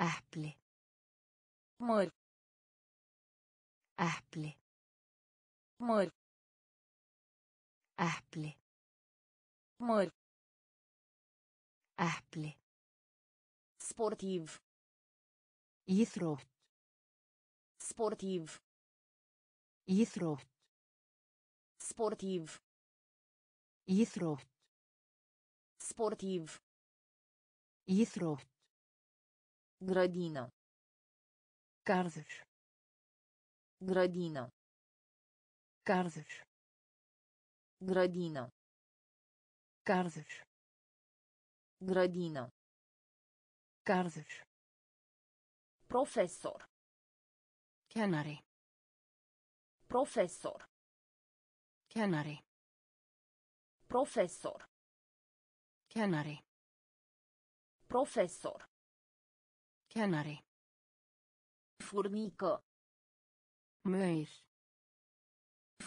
Äpple. Mor. Äpple. Mor. Äpple. Mor. Äpple. Sportiv. Idrott. Sportiv. Idrott. Sportiv. Idrott. Sportiv. Idrott. Grădină. Garduș. Grădină. Garduș. Grădină. Garduș. Grădină. Garduș. Profesor. Canare. Profesor. Canare. Profesor. Canare. Profesor. Canare. Furnică. Măir.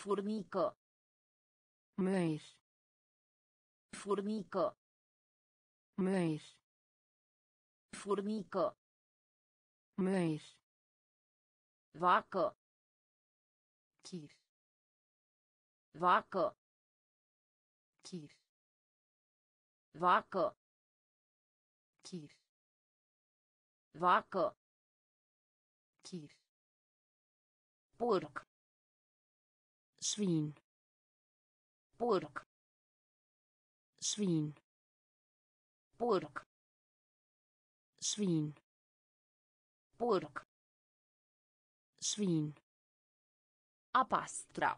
Furnică. Măir. Furnică. Măir. Furnică. Măir. Vacă. Chir. Vacă. Chir. Vacă. Chir. Vacă. Chir. Porc. Svin. Porc. Svin. Porc. Svin. Porc. Svin. Apastra.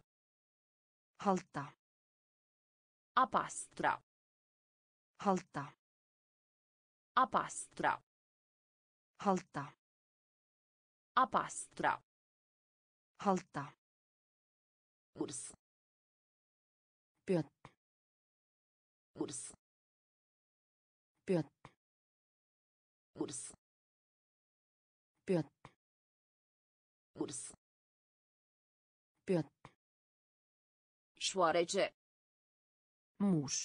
Halta. Apastra. Halta. Apastra. Halta. Apastra. Halta. Urs. Pjött. Urs. Pjött. Urs. Pjött. Urs. Pjött. Șoarece. Muș.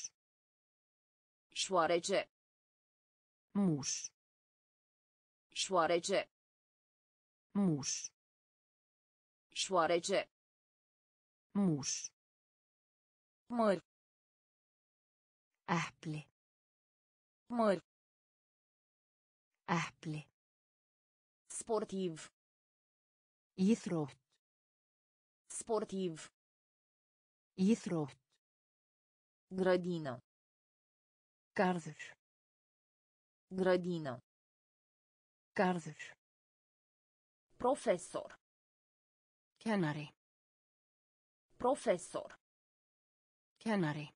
Șoarece. Muș. Șoarece. Muș. Șoarece. Muș. Măr. Äpple. Măr. Äpple. Sportiv. Idrott. Sportiv. Idrott. Grădină. Garduș. Grădină. Garduș. Profesor. Canare. Profesor. Canare.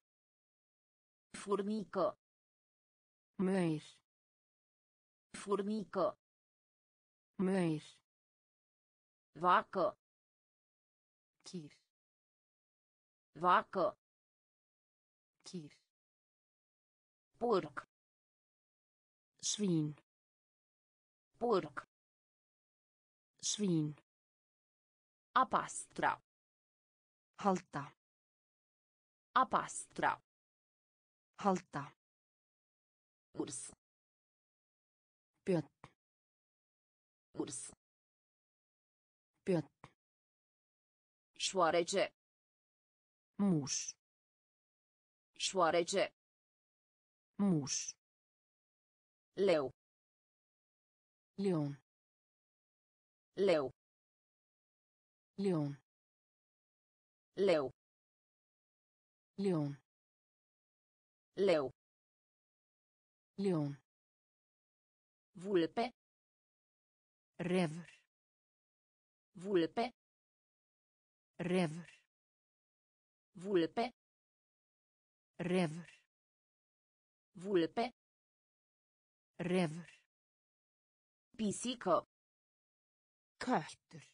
Furnică. Măir. Furnică. Măir. Vacă. Chir. Vacă. Chir. Porc. Svin. Porc. Svin. Apastra. Halta. Apastra. Halta. Urs. Pjött. Urs. Pjött. Șoarece. Muș. Șoarece. Muș. Leu. Lion. Leu. Lion. Leu. Lion. Leu. Lion. Vulpe. Rever. Vulpe. Rever. Vulpe. Rever. Vulpe. Rever. Pisică. Katter.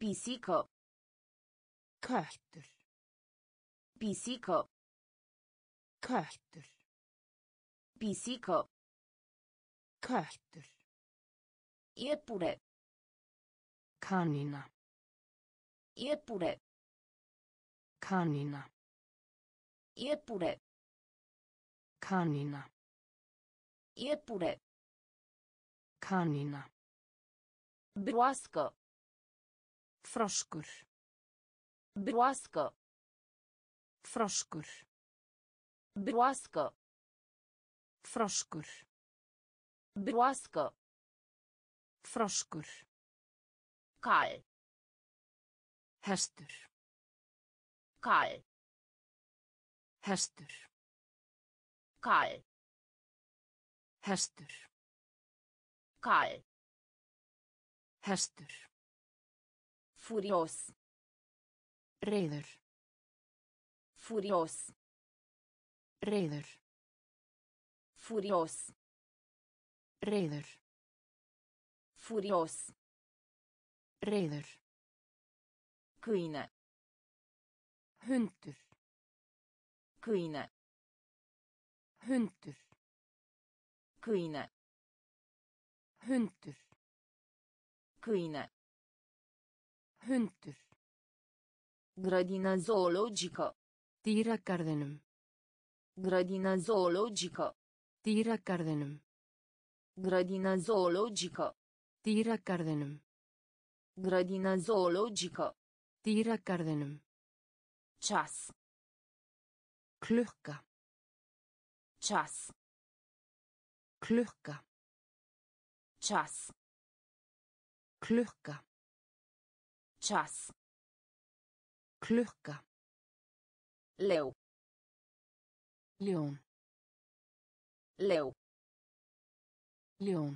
Pisică. Katter. Pisică. Katter. Pisică. Katter. Iepure. Canina. Iepure. Canina. Iepure. Canina. Iepure. Kanína. Broască. Froskur. Broască. Froskur. Broască. Froskur. Broască. Froskur. Kal. Hestur. Kal. Hestur. Kal. Hestur. Kal. Hestur. Furios. Reiður. Furios. Reiður. Furios. Reiður. Furios. Reiður. Câine. Hundur. Câine. Hundur. Câine. Hundur. Câine. Hundur. Grădină zoologică. Dýragarðinum. Grădină zoologică. Dýragarðinum. Grădină zoologică. Dýragarðinum. Grădină zoologică. Dýragarðinum. Ceas. Klukka. Ceas. Klukka. Ceas. Klukka. Ceas. Klukka. Leu. Leon. Leu. Leon.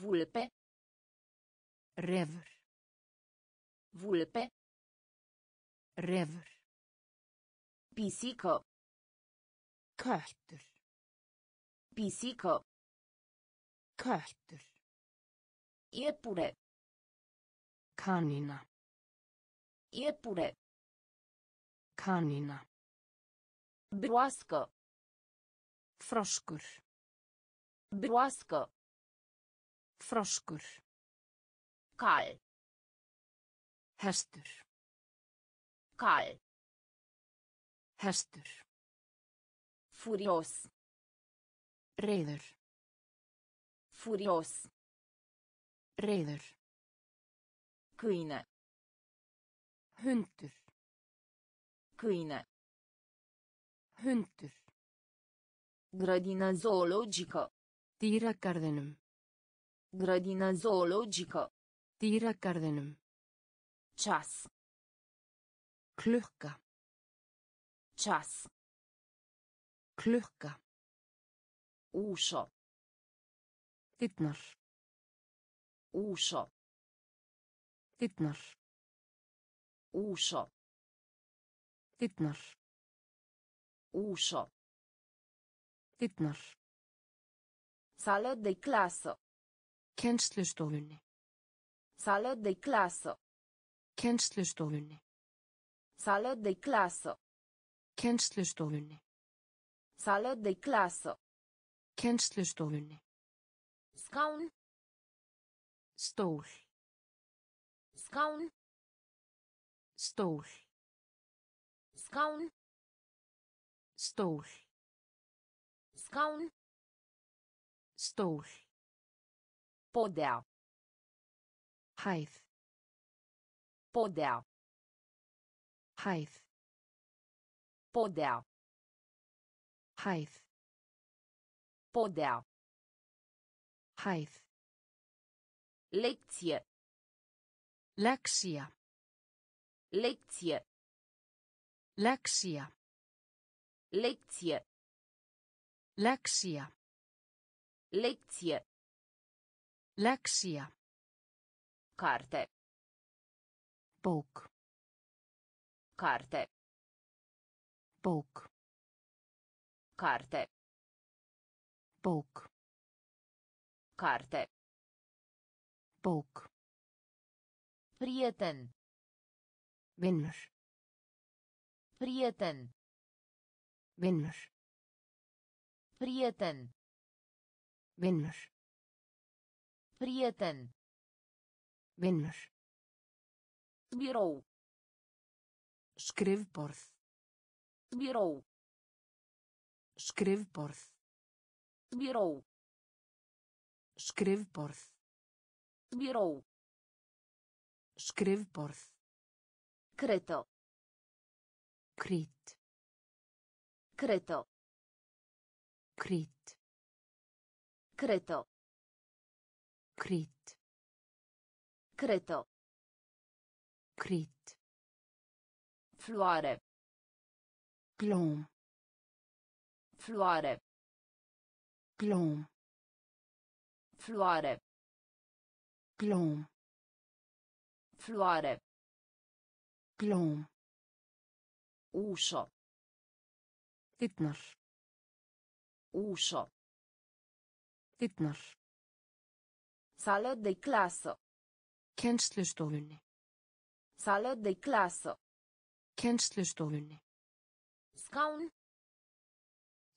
Vulpe. Revr. Vulpe. Revr. Pisică. Căștur. Pisică. Căștur. Iepure. Canina. Iepure. Canina. Broască. Froskur. Broască. Froskur. Cal. Hestur. Cal. Hestur. Furios. Reiður. Furios. Reiður. Câine. Hundur. Câine. Hundur. Grădină zoologică. Dýragarðinum. Grădină zoologică. Dýragarðinum. Ceas. Klukka. Ceas. Klukka. Ușă. Dyrnar. Ușă. Dyrnar. Ușă. Dyrnar. Ușă. Dyrnar. Sală de clasă. Kennslustofune. Sală de clasă. Kennslustofune. Sală de clasă. Kennslustofune. Sală de clasă. Kennslustofune. Scaun. Stol. Scaun. Stol. Scaun. Stol. Scaun. Stol. Podea. Hæð. Podea. Hæð. Podea. Hæð. Podea. Hæð. Lektie. Leksia. Lektie. Leksia. Lektie. Leksia. Lektie. Leksia. Carte. Bók. Carte. Bók. Carte. Bók. Carte. Bók. Prieten. Vinur. Prieten. Vinur. Prieten. Vinur. Prieten. Vinur. Birou. Skrifborð. Birou. Skrifborð. Birou. Skrifborð. Birou. Skrifborð. Kryto. Kryt. Kryto. Kryt. Kryto. Kryt. Kryto. Kryt. Floare. Glom. Floare. Glom. Floare. Glom. Floare. Glom. Ușă. Dyrnar. Ușă. Dyrnar. Sală de clasă. Kennslustofune. Sală de clasă. Kennslustofune. Scaun.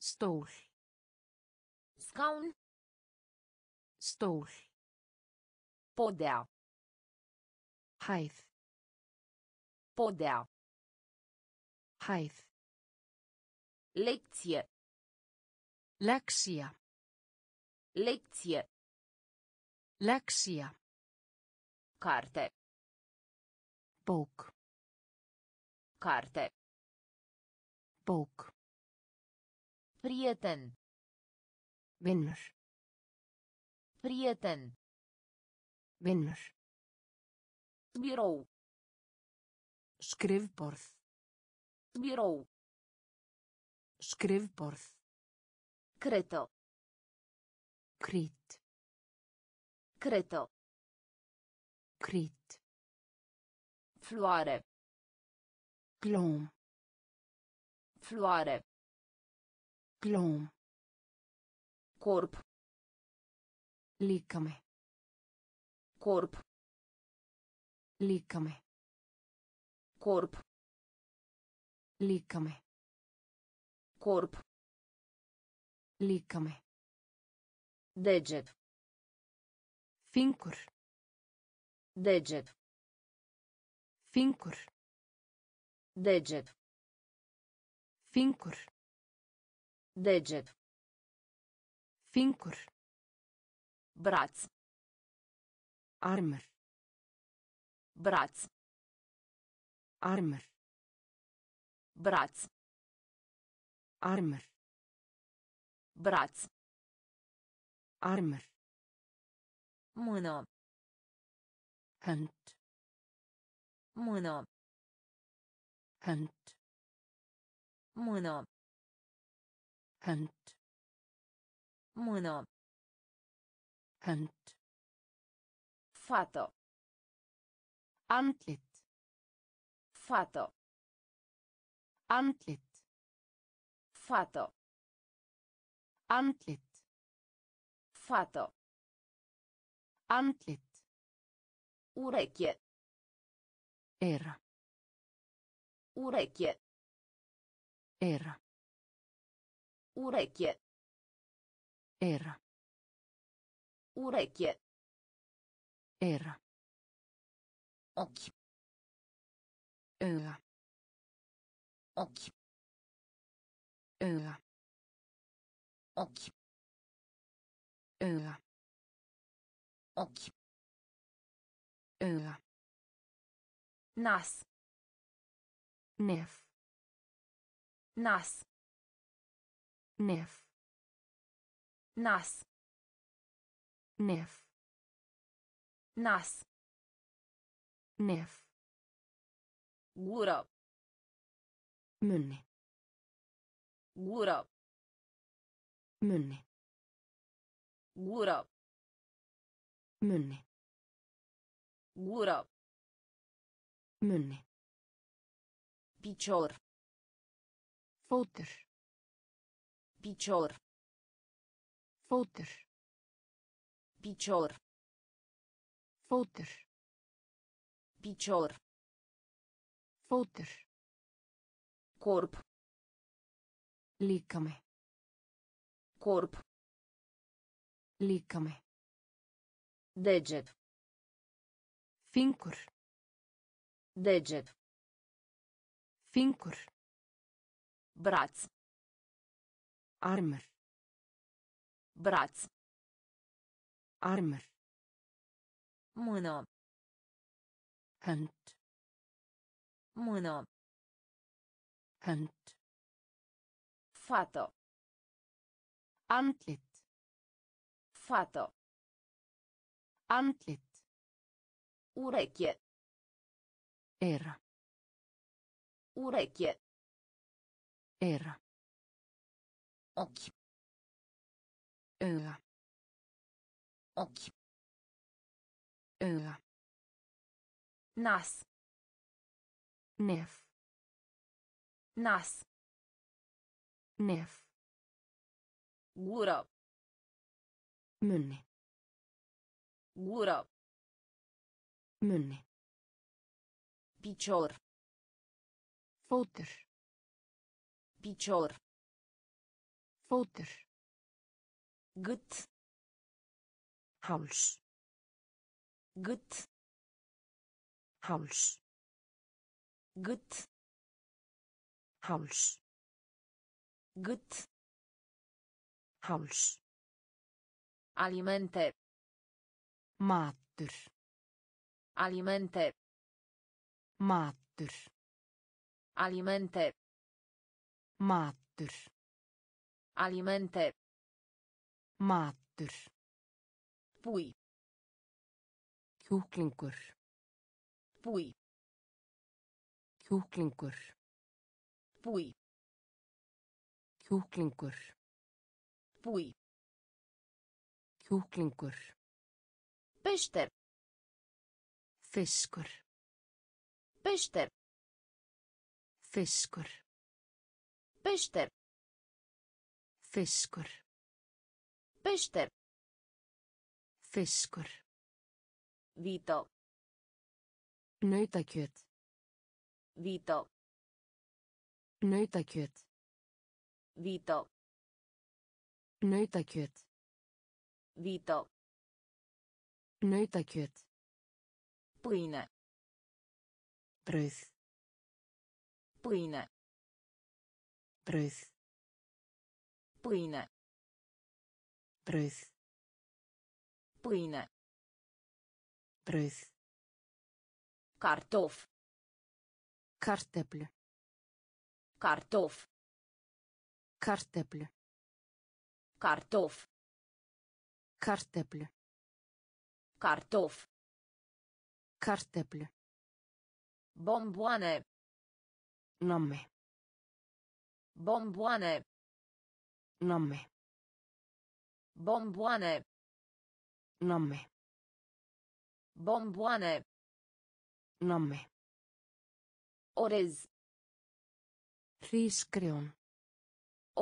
Stól. Scaun. Stól. Podea. Hæð. Podea. Hæð. Lektie. Leksia. Lektie. Leksia. Carte. Bók. Carte. Bók. Prieten. Vinnur. Prieten. Vinnur. Birou. Skrifborð. Birou. Skrifborð. Kryto. Kryt. Kryto. Kryt. Floare. Glom. Floare. Glom. Corp. Líkami. Corp. Líkami. Corp. Líkami. Corp. Líkami. Deget. Fingur. Deget. Fingur. Deget. Fingur. Deget. Fingur. Braț. Armăr. Braț. Armăr. Braț. Armăr. Braț. Armăr. Mână. Hand. Mână. Hand. Mână. Hand. Mână. Hand. Fată. Antlit. Fată. Antlit. Fată. Antlit. Fată. Antlit. Ureche. Era. Ureche. Era. Ureche. Era. Ureche. Era. Ochi. Öga. Ochi. Öga. Ochi. Öga. Ochi. Öga. Nas. Nef. Nas. Nef. Nas. Nef. Nas. Nef. Gură. Munne. Gură. Munne. Gură. Munne. Gură. Munne. Picior. Fótur. Picior. Fótur. Picior. Fótur. Picior. Fótur. Corp. Líkami. Corp. Líkami. Deget. Fingur. Deget. Fingur. Braț. Armăr. Braț. Armur. Mână. Hand. Mână. Hand. Fată. Antlit. Fată. Antlit. Ureche. Era. Ureche. Era. Ochi. Era. Ochi. Era. Nas. Nef. Nas. Nef. Gură. Munne. Gură. Munne. Picior. Fótur. Picior. Fótur. Gât. Háls. Gât. Háls. Gât. Háls. Gât. Háls. Alimente. Matur. Alimente. Matur. Alimente. Matur. Alimente. Matur. Pui. Kjúklingur. Pui. Kjúklingur. Pui. Kjúklingur. Pui. Kjúklingur. Pește. Fiskur. Pește. Fiskur. Pește. Fiskur. Pește. Fiskur. Vito. Nautakjöt. Vito. Nautakjöt. Vito. Nautakjöt. Vito. Nautakjöt. Pâine. Brød. Pâine. Brød. Pâine. Brød. Pâine. Brød. Kartof. Karteple. Kartof. Karteple. Kartof. Karteple. Kartof. Karteple. Bomboane. Nome. Bomboane. Nome. Bomboane. Nome. Bomboane. Nome. Orez. Riscreon.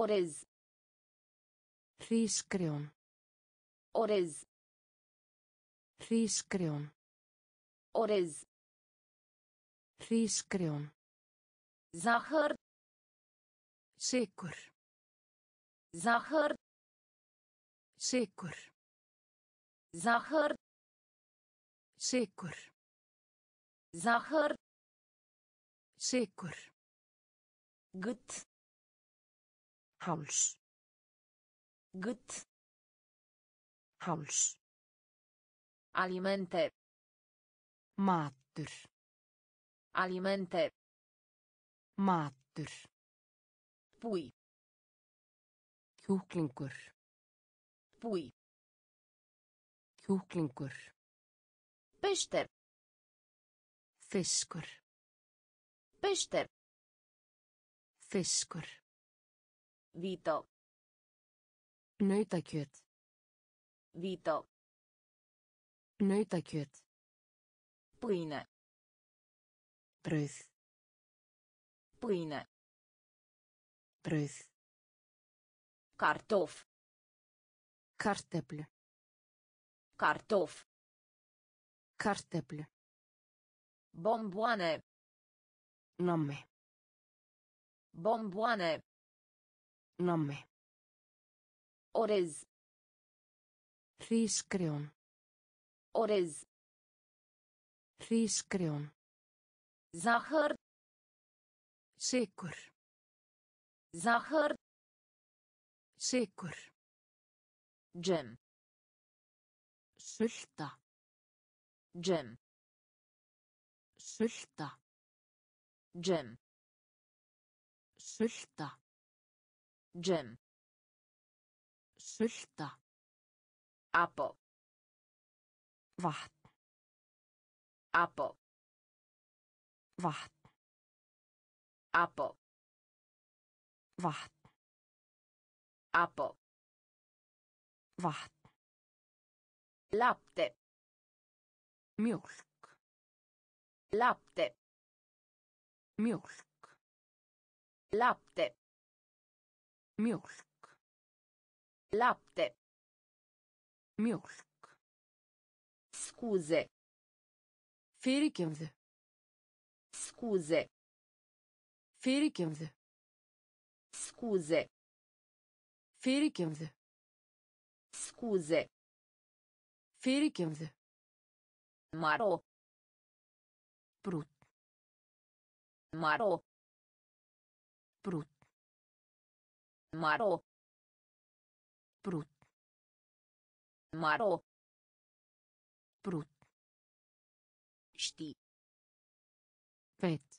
Orez. Riscreon. Orez. Riscreon. Orez. Riscreon. Zahăr. Sigur. Zahăr. Sigur. Zahăr. Sigur. Zahăr. Sigur. Gât. Háls. Gât. Háls. Alimente. Matur. Alimente. Matur. Pui. Kjúklingur. Pui. Kjúklingur. Pește. Fiskur. Pește. Fiskur. Vito. Nautakjöt. Vito. Nautakjöt. Pâine. Brød. Pâine. Brød. Kartof. Karteple. Kartof. Karteple. Bomboane. Nome. Bomboane. Nome. Orez. Riscreon. Orez. Riscreon. Zahăr. Sigur. Zahăr. Sigur. Gem. Sulta. Gem. Sulta. Gem. Sulta. Gem. Sulta. Apo. Vatn. Apo. Vatn. Apo. Vatn. Apo. Vatn. Lapte. Mjölk. Lapte. Mjölk. Lapte. Mjölk. Lapte. Mjölk. Scuze. Fyrirgefðu. Scuze. Fyrirgefðu. Scuze. Fyrirgefðu. Scuze. Fyrirgefðu. Maró. Brúnn. Maró. Brúnn. Maró. Brúnn. Maró. Brúnn. Ști. Vet.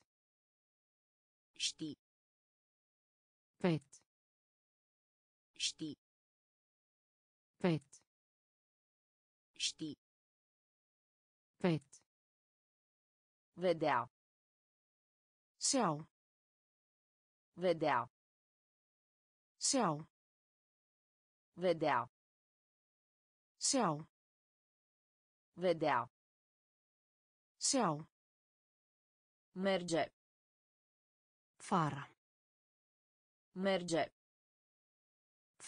Ști. Vet. Ști. Vet. Ști. Vet. Vedea. Seau. Vedea. Seau. Vedea. Seau. Vedea. Seau. Merge. Fara. Merge.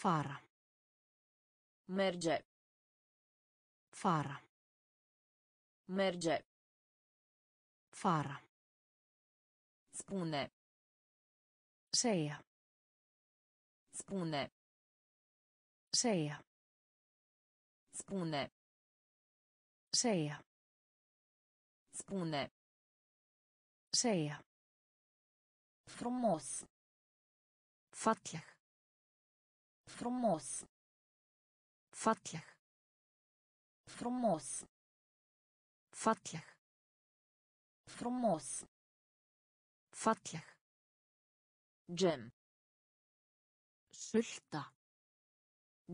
Fara. Merge. Fara. Merge. Fara. Spune. Seia. Spune. Seia. Spune. Seia. Spune. Seia. Frumos. Falleg. Frumos. Falleg. Frumos. Falleg. Frumos. Falleg. Gem. Sulta.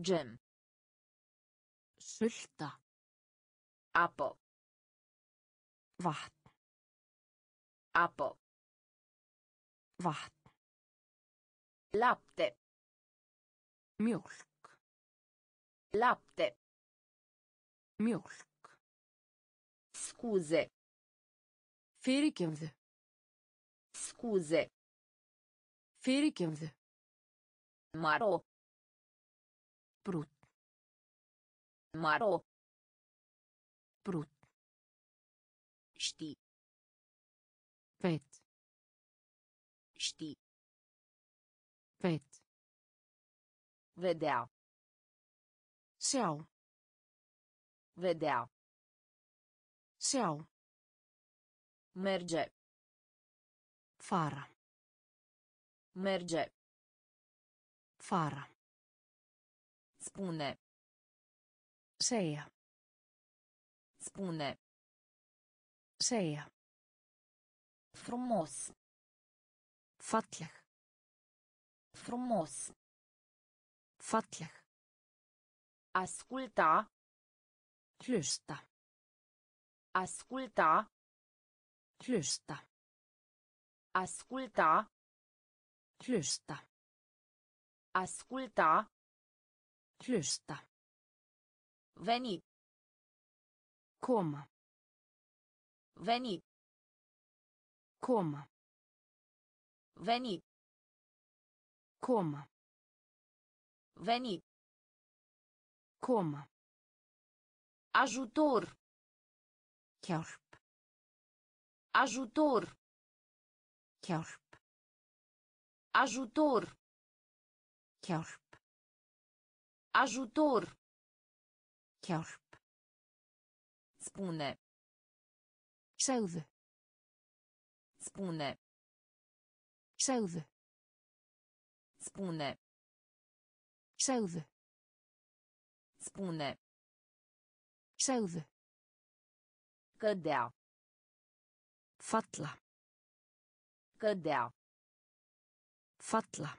Gem. Sulta. Apă. Vatn. Apă. Vatn. Lapte. Mjölk. Lapte. Mjölk. Scuze. Fyrirgefðu. Scuze. Fyrirgefðu. Maró. Brúnn. Maró. Brúnn. Ști. Vet. Ști. Vet. Vedea. Seau. Vedea. Seau. Merge. Fara. Merge. Fara. Spune. Seia. Spune. Seia. Frumos. Falleg. Frumos. Falleg. Asculta. Hlusta. Asculta. Hlusta. Asculta. Hlusta. Asculta. Hlusta. Veni. Koma. Veni. Koma. Veni. Koma. Veni. Koma. Ajutor. Hjálp. Ajutor. Hjálp. Ajutor. Hjálp. Ajutor. Hjálp. Spune. Segðu. Spune. Segðu. Spune. Segðu. Spune. Segðu. Cădea. Falla. Cădea. Falla.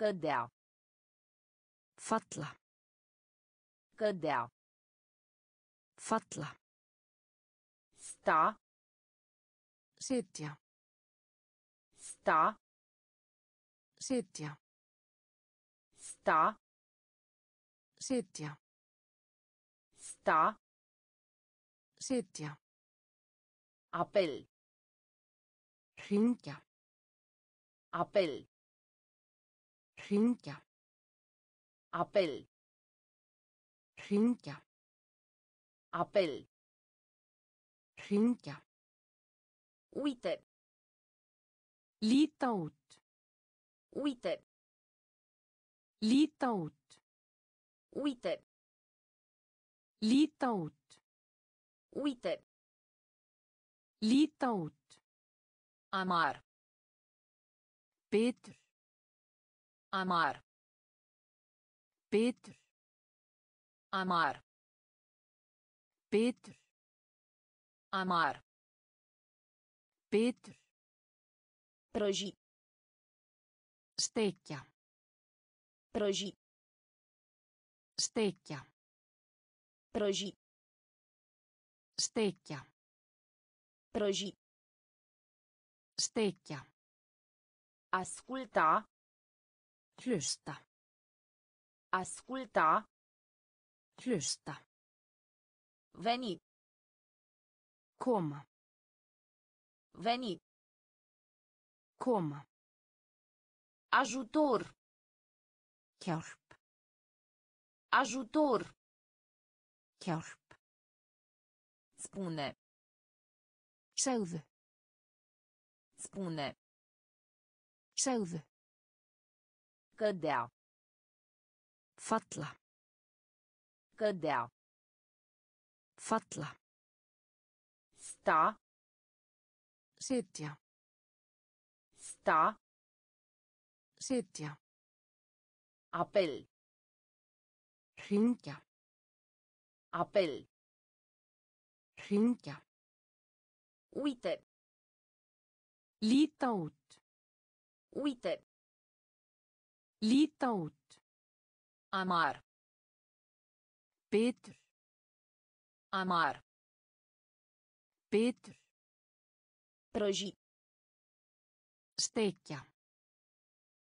Cădea. Falla. Cădea. Falla. Sta. Sitja. Sta. Sitja. Sta. Sitja. Sta. Sitja. Appel. Hringja. Appel. Hringja. Appel. Hringja. Appel. Hringja. Uite. Lita út. Uite. Lita út. Uite. Lita út. Uite. Lita út. Amar. Betur. Amar. Betur. Amar. Betur. Amar. Betur. Prăji. Stecchia. Prăji. Stecchia. Prăji. Stecchia. Prăji. Stecchia. Asculta. Hlusta. Asculta. Hlusta. Veni. Koma. Veni. Koma. Ajutor. Hjálp. Ajutor. Hjálp. Spune. Segðu. Spune. Segðu. Cădea. Falla. Cădea. Falla. Sta. Sitja. Sta. Sitja. Appel. Hringja. Appel. Hringja. Uite. Lita út. Uite. Lita út. Amar. Betur. Amar. Betur. Prăji. Stecchia.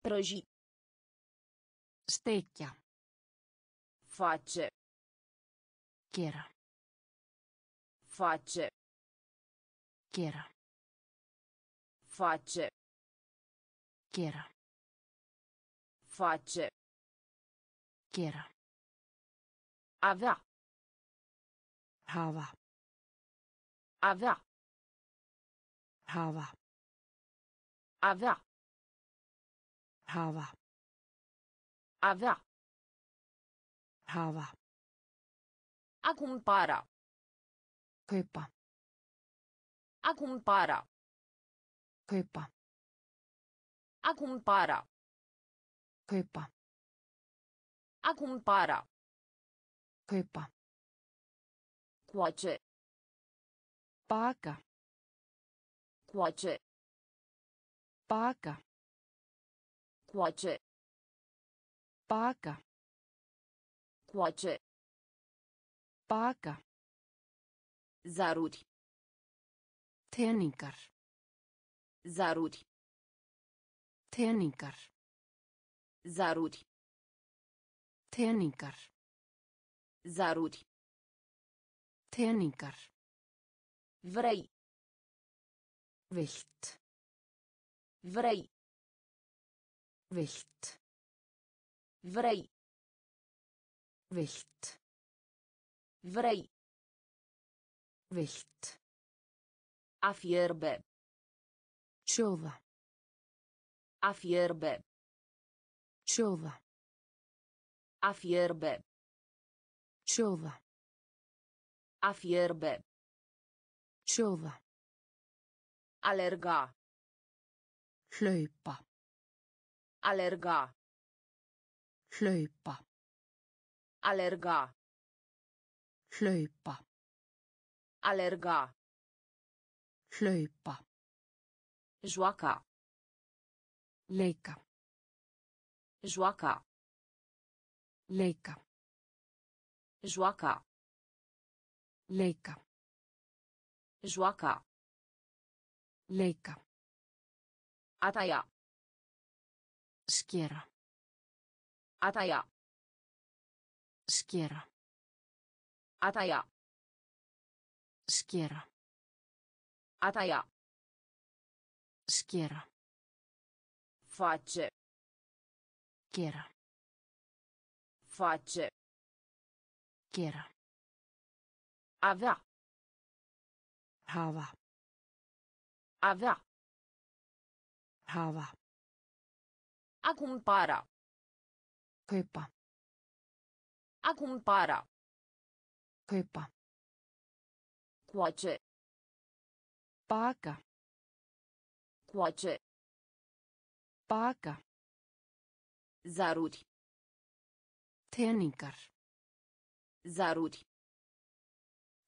Prăji. Stecchia. Face. Chiera. Face. Chiera. Face. Chiera. Face. Chiera. Avea. Hava. Avea. Hava. Avea. Hava. Avea. Hava. A cumpăra. Căpa. A cumpăra. Căpa. A cumpăra. Căpa. A cumpăra. Căpa. Coace. Paca. Coace. Paca. Coace. Paca. Coace. Paca. Zaruri. Tehnicar. Zaruri. Tehnicar. Zaruri. Tehnicar. Zaruri. Tehnicar. Vrei. Vilt. Vrei. Vilt. Vrei. Vilt. Vrei. Vilt. A fierbe. Ciova. A fierbe. Ciova. A fierbe. Ciova. A fierbe. Ciova. Alerga. Hlaupa. Alerga. Hlaupa. Alerga. Hlaupa. Alerga. Hlaupa. Joaca. Leika. Joaca. Leika. Joaca. Leika. Joaca. Leika. Ataia. Skera. Ataia. Skera. Ataia. Skera. Ataia. Skera. Face. Chera. Face. Chera. Avea. Hava. Avea. Hava. A cumpăra. Căpa. A cumpăra. Căpa. Coace. Paca. Coace. Paca. Zaruri. Tehnicar. Zaruri.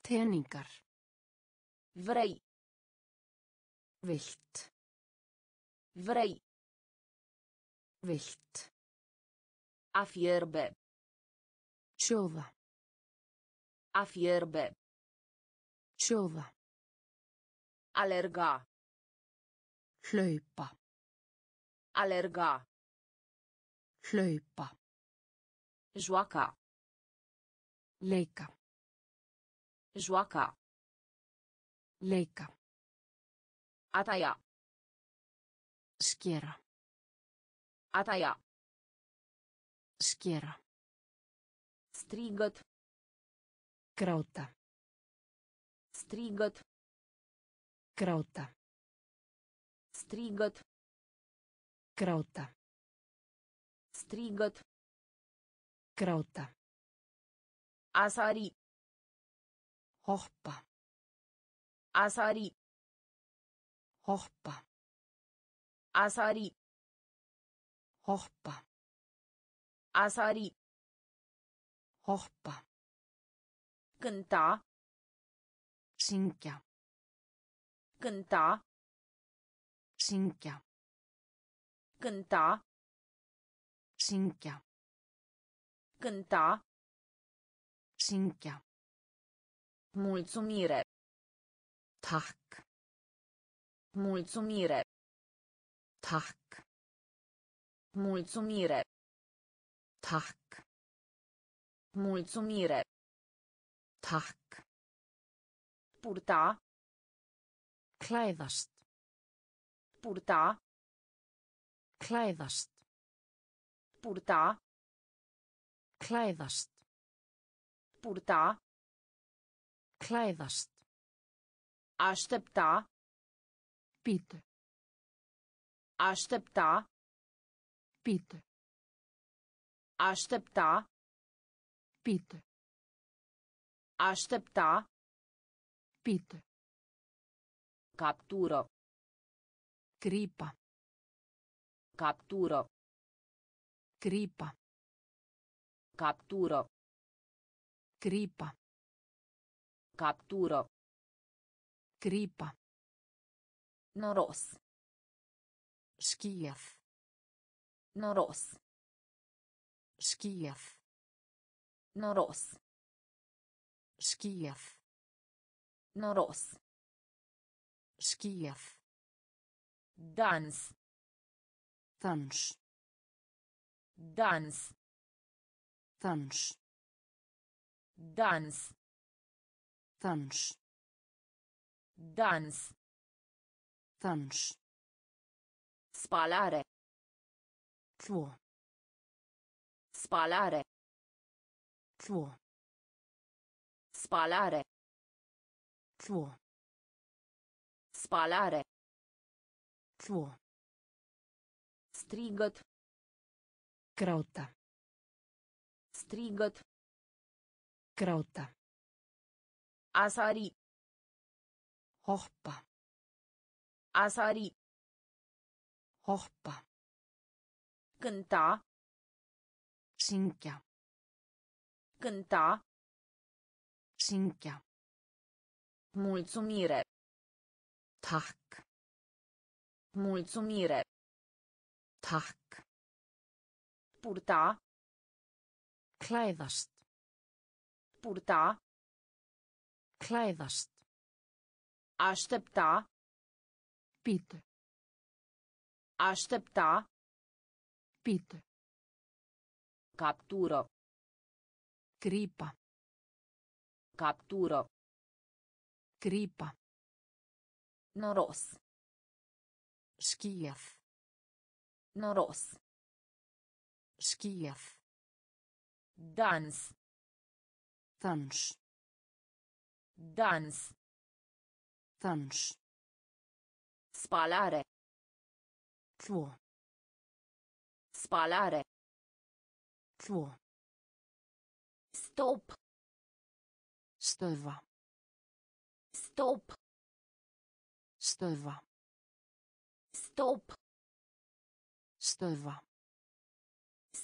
Tehnicar. Vrei. Vilt. Vrei. Vilt. A fierbe. Ciova. A fierbe. Ciova. Alerga. Hlaupa. Alerga. Hlaupa. Joaca. Leica. Joaca. Leica. Ataia. Schiera. Ataia. Schiera. Strigăt. Crauta. Strigăt. Crauta. Strigăt. Crauta. Strigăt. Crauta. A sari. Hoppa. A sari. Hoppa. A sari. Hoppa. A sari. Hoppa. Cânta. Sinchia. Cânta. Sinchia. Cânta. Sinchia. Cânta. Sinchia. Mulțumire. Tac. Mulțumire. Tac. Mulțumire. Tac. Mulțumire. Tac. Purta. Klæðast. Purta. Klæðast. Purta. Klæðast. Purta. Klæðast. Aștepta. Pite. Aștepta. Pite. Aștepta. Pite. Aștepta. Pite. Captură. Cripa. Captură. Cripa. Captură. Cripa. Captură. Cripa. Noros. Skiev. Noros. Skiev. Noros. Skiev. Noros. Skiev. Dans. Dans. Dans. Dans. Dans. Dans. Dans. Dans. Spalare. Två. Spalare. Två. Spalare. Två. Spalare. Två. Strigăt. Krauta. Strigăt. Krauta. A sari. Hoppa. A sari. Hoppa. Cânta. Sinchia. Cânta. Syngja. Mulțumire. Tack. Mulțumire. Tack. Purta. Klæðast. Purta. Klæðast. Aștepta. Pite. Aștepta. Pite. Captură. Cripa. Captură. Cripa. Noros. Skiev. Noros. Skiev. Dans. Dans. Dans. Dans. Spalare. Två. Spalare. Två. Stopp. Stöva. Stopp. Stöva. Stopp. Stöva.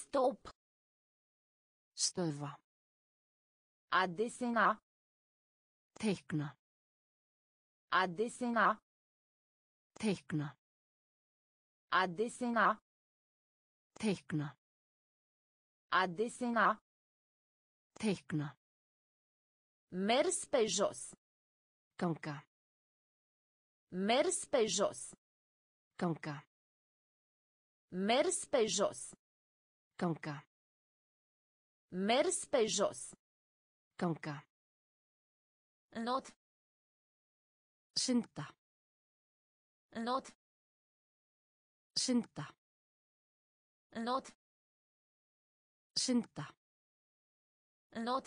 Stopp. Stöva. Adesena. Teckna. Adesena. Teckna. Adesena. Teckna. Adesena. Teckna. Mers pe jos. Călca. Mers pe jos. Călca. Mers pe jos. Călca. Mers pe jos. Călca. Not. Shinta. Not. Shinta. Not. Shinta. Not.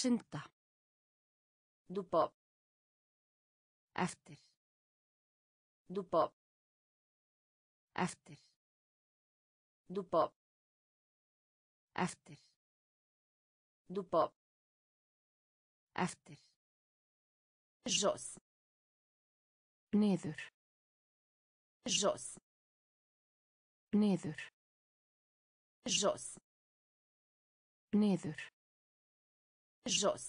Skynda. După. Efter. După. Efter. După. Efter. După. Efter. Jos. Niður. Jos. Niður. Jos. Niður. Jos.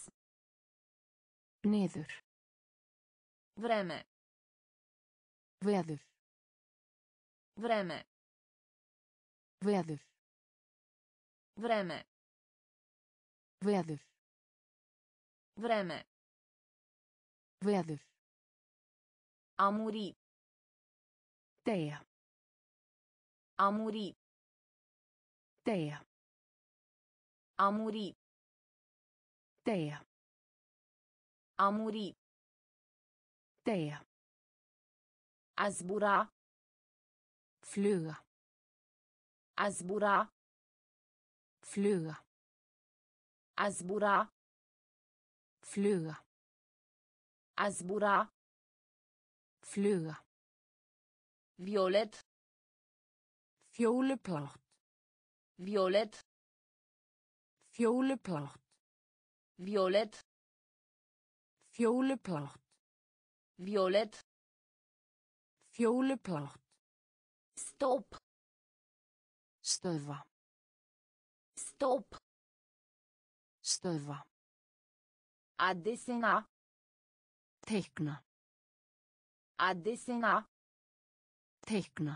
Niður. Vreme. Veður. Vreme. Veður. Vreme. Veður. Vreme. Veður. A muri. Deia. A muri. Deia. A muri. Deia. A muri. Deia. A zbura. Fluga. A zbura. Fluga. A zbura. Fluga. A zbura. Fluga. Violet. Fjólublátt. Violet. Fjólublátt. Violet. Fjólublátt. Violet. Fjólublátt. Stopp. Stöva. Stopp. Stöva. Adesena. Teckna. Adesena. Teckna.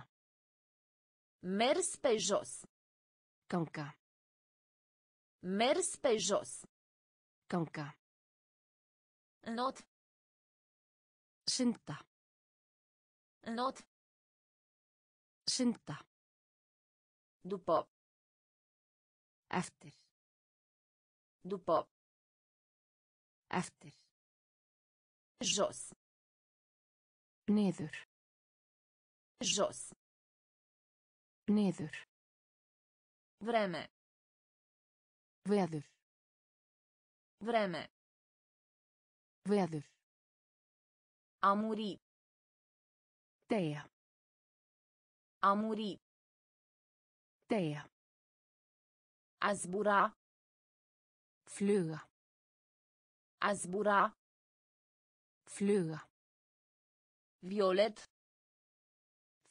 Mers pe jos. Călca. Mers pe jos. Călca. Not. Skynda. Not. Skynda. După. Efter. După. Efter. Jos. Niður. Jos. Niður. Vreme. Veður. Vreme. Veður. A muri. Deia. A muri. Deia. A zbura. Fluga. A zbura. Fluga. Violet.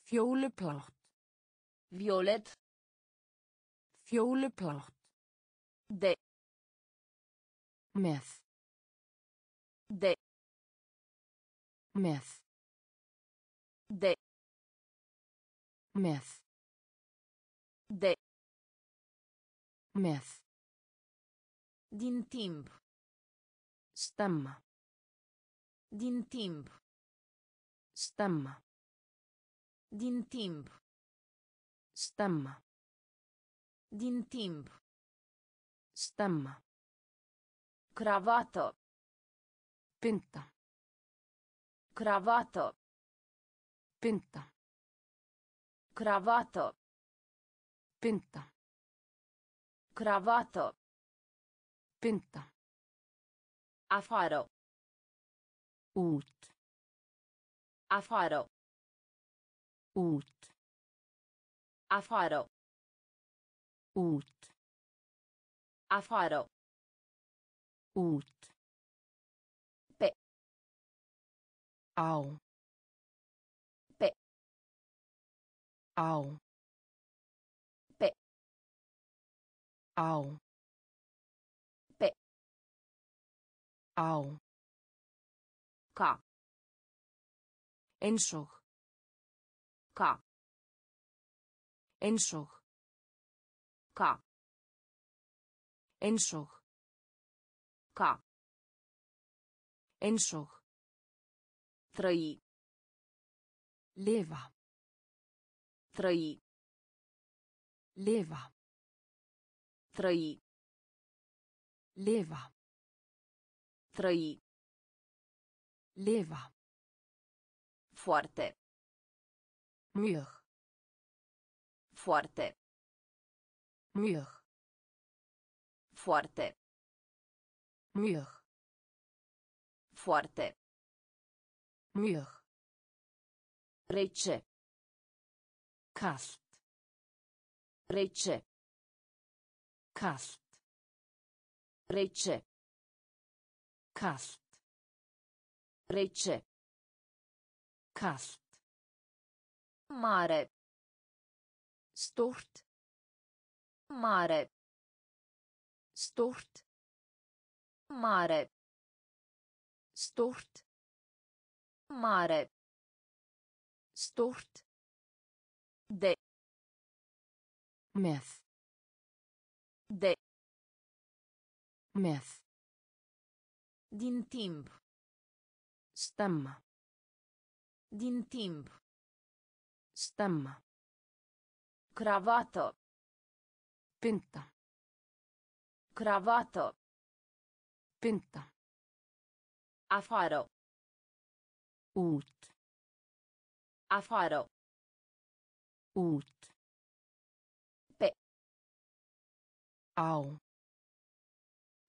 Fjólublátt. Violet. Fjólublátt. De. Myth. De. Myth. De. Myth. De. Myth. Din timp. Stamma. Din timp. Stamma. Din timp. Stamma. Din timp. Stamma. Cravată. Pinta. Cravată. Pinta. Cravată. Pinta. Cravată. Pinta. Afară. Ut. Afară. Ut. Afară. Ut. Afară. Ut. Pe. Au. Pe. Au. Pe. Au. Pe. Au. Ca. Înșoc. Ca. Înșoc. Ca. Înșoc. Ca. Înșoc. Trăi. Leva. Trăi. Leva. Trăi. Leva. Trăi. Leva. Foarte. Mâh. Foarte. Mâh. Foarte. Mâh. Foarte. Mâh. Rece. Cast. Rece. Cast. Rece. Cast. Rece. Cast. Mare. Stort. Mare. Stort. Mare. Stort. Mare. Stort. De. Myth. De. Myth. Din timp. Stamma. Din timp. Stamma. Cravată. Pinta. Cravată. Pinta. Afară. Ut. Afară. Ut. Pe. Au.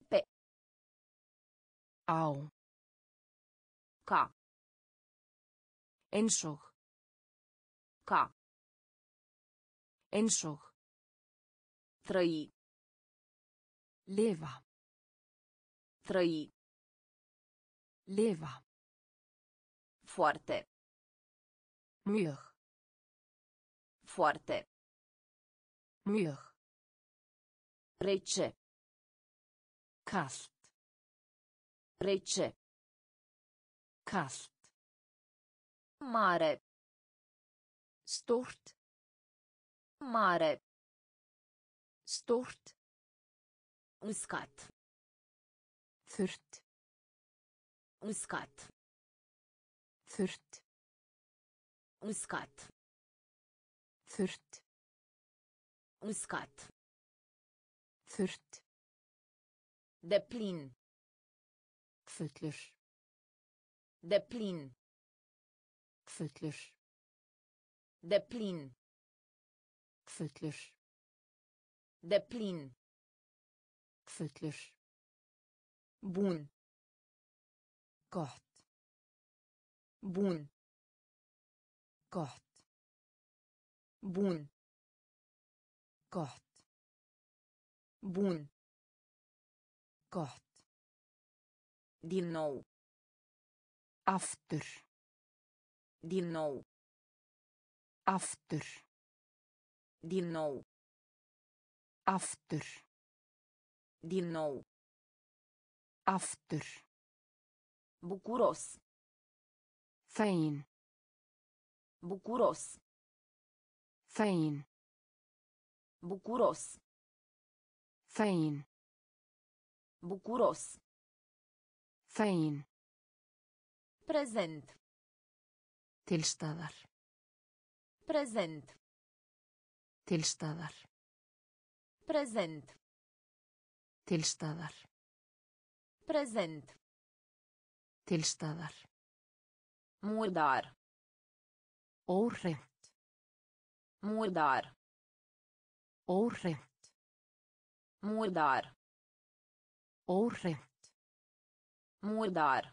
Pe. Au. Ca. Înșoc. Ca. Înșoc. Trăi. Leva. Trăi. Leva. Foarte. Mâh. Foarte. Mâh. Rece. Cast. Rece. Cast. Mare. Stort. Mare. Stort. Uscat. Thurt. Uscat. Thurt. Uscat. Thurt. Uscat. Thurt. Deplin. Fuller. Deplin. Fuller. Deplin. Fuller. Deplin. Fuller. Bun. Gott. Bun. Gott. Bun. Gott. Bun. Gott. Din nou. After. Din nou. After. Din nou. After. Din nou. Aftur. Bucuros. Fain. Bucuros. Fain. Bucuros. Fain. Bucuros. Fain. Prezent. Tilstaðar. Prezent. Tilstaðar. Prezent. Tilstaðar. Prezent. Tilstaðar. Murdar. Óhreint. Murdar. Óhreint. Murdar. Óhreint. Murdar.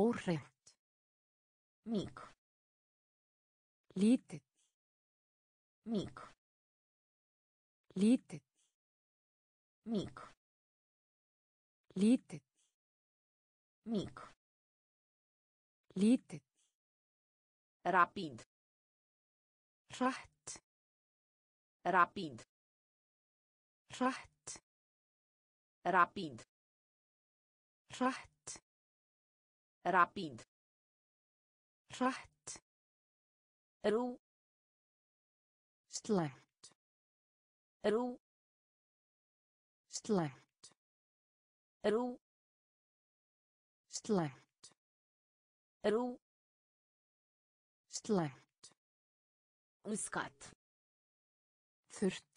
Óhreint. Mic. Lítill. Mic. Lítill. Mic. Lítill. Mic. Lítill. Rapid. Hratt. Rapid. Hratt. Rapid. Hratt. Rapid. Hratt. Rú. Slæmt. Rú. Slæmt. Rú. Slæmt. Rú. Slæmt. Uskat. Þurrt.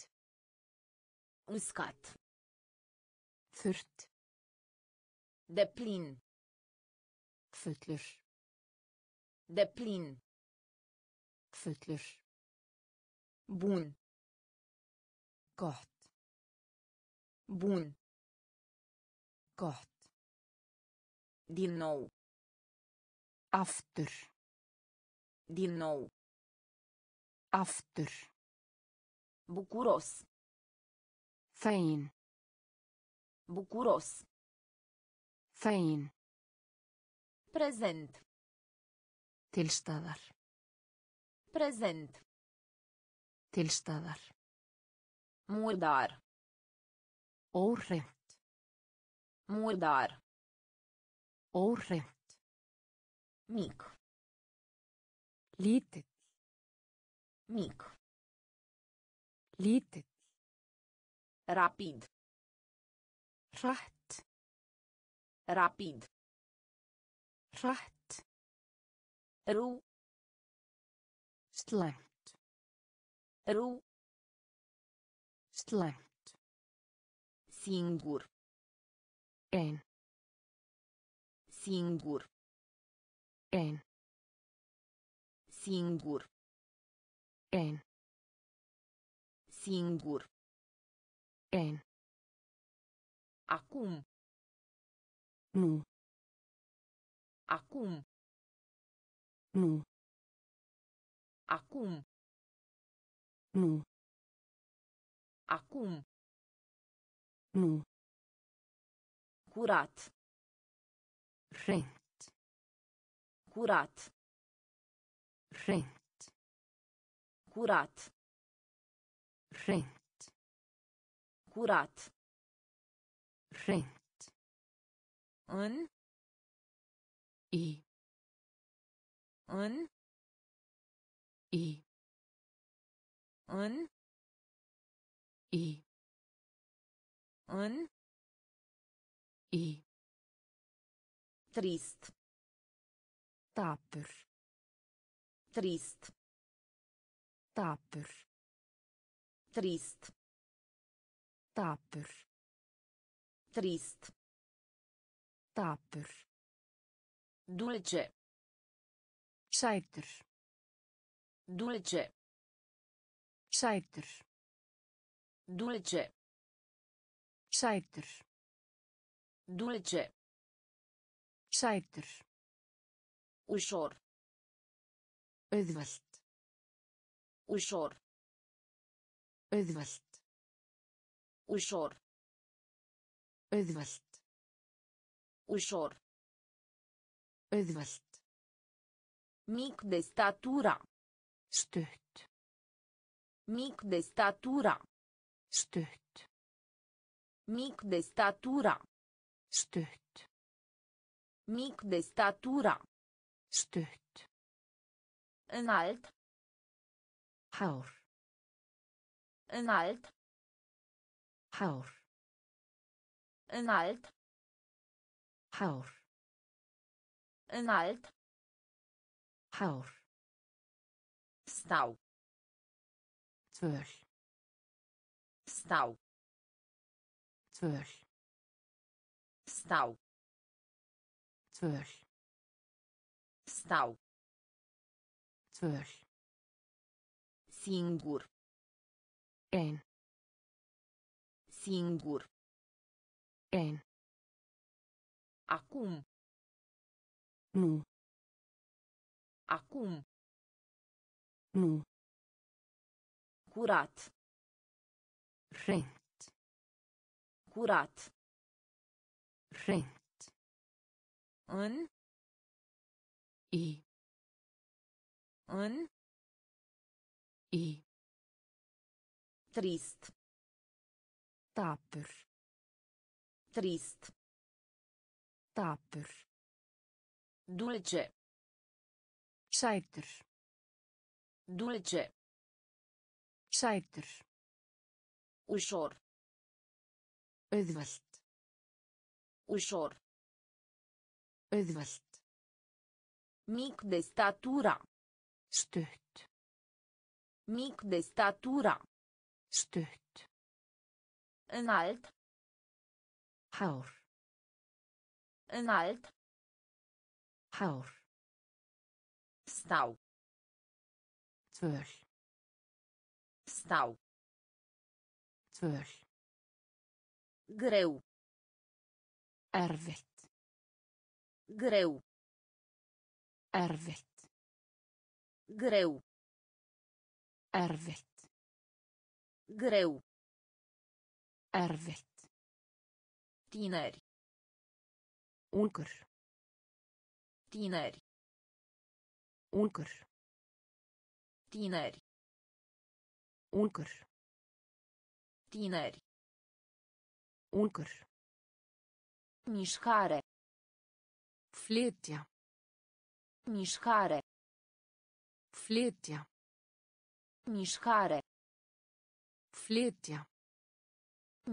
Uskat. Þurrt. Deplin. Fullur. Deplin. Fullur. Bun. Gott. Bun. Gott. Din nou. Aftur. Din nou. Aftur. Bucuros. Fain. Bucuros. Fain. Prezent. Tilstaðar. Prezent. Tilstaðar. Murdar. Óhreint. Murdar. Óhreint. Mic. Lítill. Mic. Lítill. Rapid. Hratt. Rapid. Hratt. Rú. Slæmt. Rú. Slæmt. Singur. Ein. Singur. Ein. Singur. Ein. Singur. Ein. Acum. Nu. Acum. Nu. Acum. Nu. Acum. Nu. Curat. Rent. Curat. Rent. Curat. Rent. Curat. Rent. În. I. În. I. În. I. În. I. Trist. Tapur. Trist. Tapur. Trist. Tapur. Trist. Tapur. Dulce. Sætur. Dulce. Sætur. Dulce. Sætur. Dulce. Sætur. Ușor. Auðvelt. Ușor. Auðvelt. Ușor. Auðvelt. Ușor. Auðvelt. Mic de statura. Stutt. Mic de statura. Stutt. Mic de statura. Støtt. Mic de statură. Støtt. Înalt. Haur. Înalt. Haur. Înalt. Haur. Înalt. Haur. Stau. Tvöl. Stau. Tvöl. Stau. Tvöl. Stau. Tvöl. Singur. En. Singur. En. Acum. Nu. Acum. Nu. Curat. Rent. Curat. Rent. În. I. În. I. Trist. Tapper. Trist. Tapper. Dulce. Suiker. Dulce. Suiker. Ușor. Auðvelt. Ușor. Auðvelt. Mic de statură. Støtt. Mic de statură. Støtt. Înalt. Haur. Înalt. Haur. Stau. Tvöl. Stau. Tvöl. Greu. Erfitt. Greu. Erfitt. Greu. Erfitt. Greu. Erfitt. Tineri. Ungur. Tineri. Ungur. Tineri. Ungur. Tineri. Ungur. Mișcare. Fletea. Mișcare. Fletea. Mișcare. Fletea.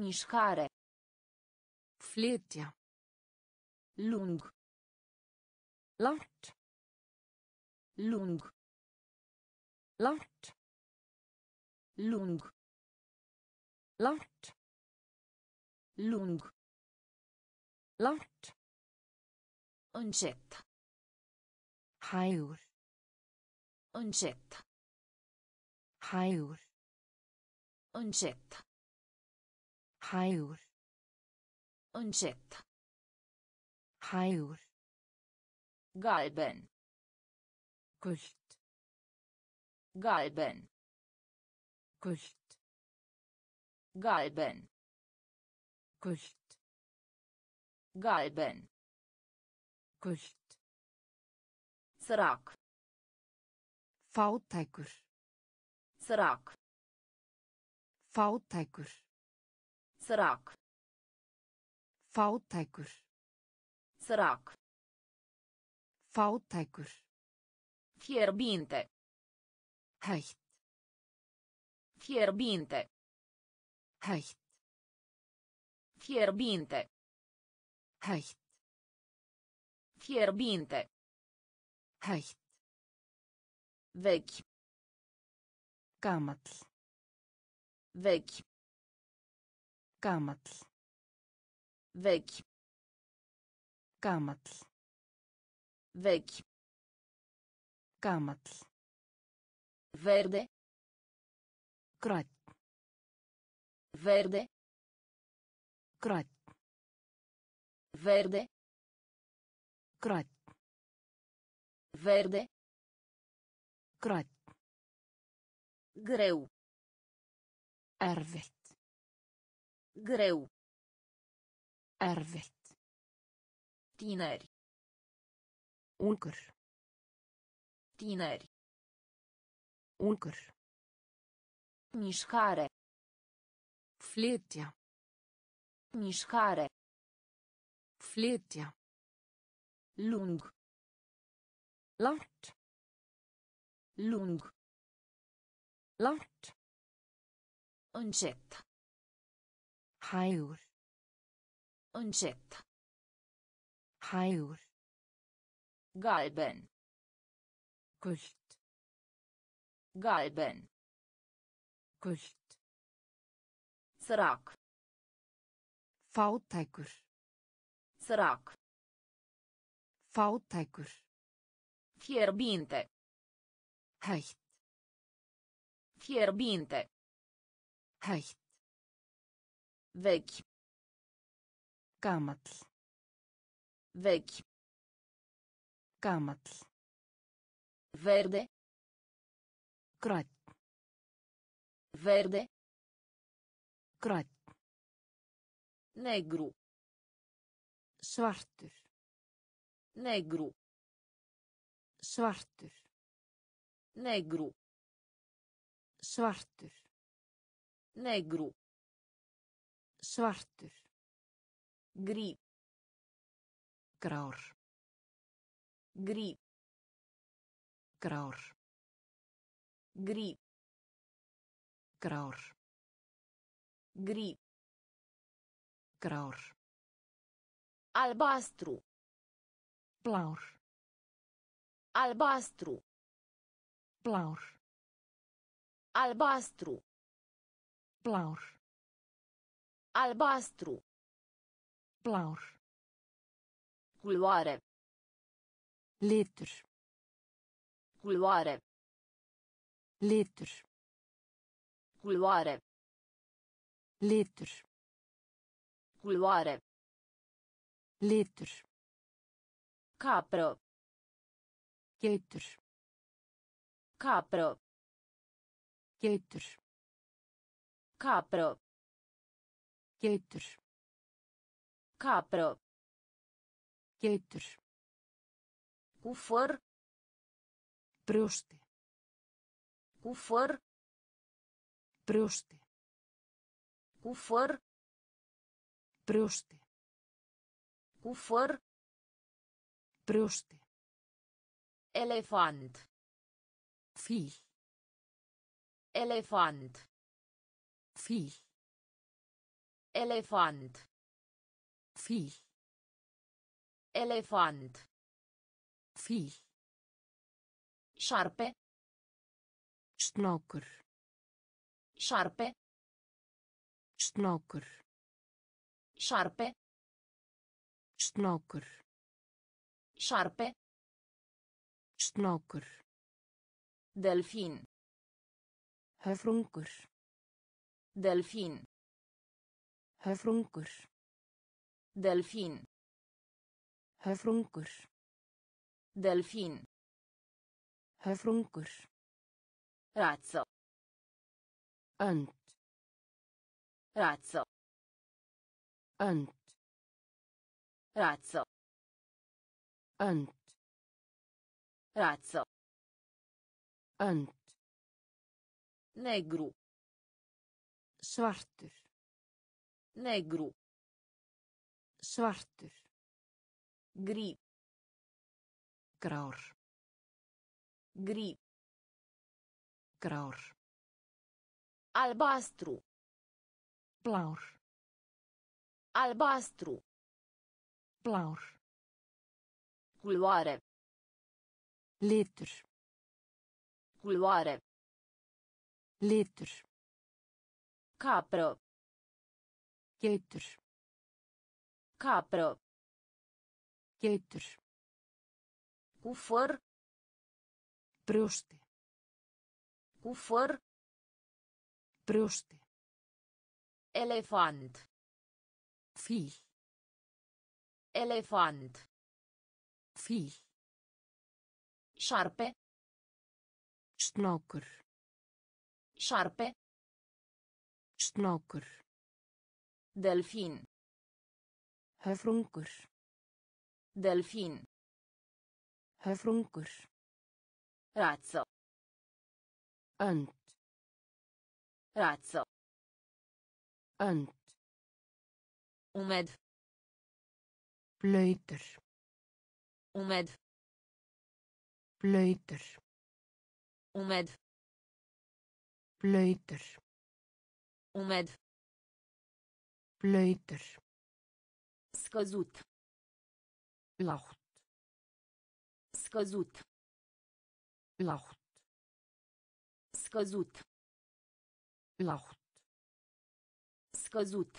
Mișcare. Fletea. Lung. Lart. Lung. Lart. Lung. Lart. Lung. Lart. Încet. Haiur. Încet. Haiur. Încet. Haiur. Încet. Haiur. Galben. Gult. Galben. Gult. Galben. Gult. Galben. Gult. Sărac. Fátækur. Sărac. Fátækur. Sărac. Fátækur. Sărac. Fátækur. Fierbinte. Heitt. Fierbinte. Heitt. Fierbinte. Heitt. Fierbinte. Heitt. Vechi. Gamall. Vechi. Gamall. Vechi. Gamall. Vechi. Gamall. Verde. Grått. Verde. Grått. Verde. Grått. Verde. Grått. Greu. Erfitt. Greu. Erfitt. Tineri. Ungur. Tineri. Ungur. Mișcare. Fletea. Mișcare. Flytja. Lung. Lart. Lung. Lart. Încet. Hægur. Încet. Hægur. Galben. Gult. Galben. Gult. Sărac. Fátækur. Sărac. Fátækur. Fierbinte. Hægt. Fierbinte. Hægt. Vechi. Gamall. Vechi. Gamall. Verde. Grænt. Verde. Grænt. Negru. Svartur. Negru. Svartur. Negru. Svartur. Negru. Svartur. Grí. Grár. Grí. Grár. Grí. Grár. Grí. Grár. Albastru. Blár. Albastru. Blár. Albastru. Blár. Albastru. Blár. Culoare. Litur. Culoare. Litur. Culoare. Litur. Culoare. Litur. Capră. Geitur. Capră. Geitur. Capră. Geitur. Capră. Geitur. Cufăr. Prăște. Cufăr. Prăște. Cufăr. Prăște. Cufăr. Prăște. Elefant. Fii. Elefant. Fii. Elefant. Fii. Elefant. Fii. Șarpe. Snorker. Șarpe. Snorker. Șarpe. Snorker. Șarpe. Snorker. Delfin. Höfrungur. Delfin. Höfrungur. Delfin. Höfrungur. Delfin. Höfrungur. Razzo. Önt. Razzo. Önt. Razzo. Önt. Razzo. Önt. Negru. Svartur. Negru. Svartur. Grí. Grár. Grí. Grár. Albastru. Blár. Albastru. Blár. Culoare. Litur. Culoare. Litur. Capră. Geitur. Capră. Geitur. Cufăr. Prăște. Cufăr. Prăște. Elefant. Fii. Elefant. Fii. Șarpe. Snorker. Șarpe. Snorker. Delfin. Höfrungur. Delfin. Höfrungur. Rață. Önt. Rață. Önt. Umed. Blöytur. Umed. Blöytur. Umed. Blöytur. Umed. Blöytur. Scăzut. Laut. Scăzut. Laut. Scăzut. Laut. Scăzut.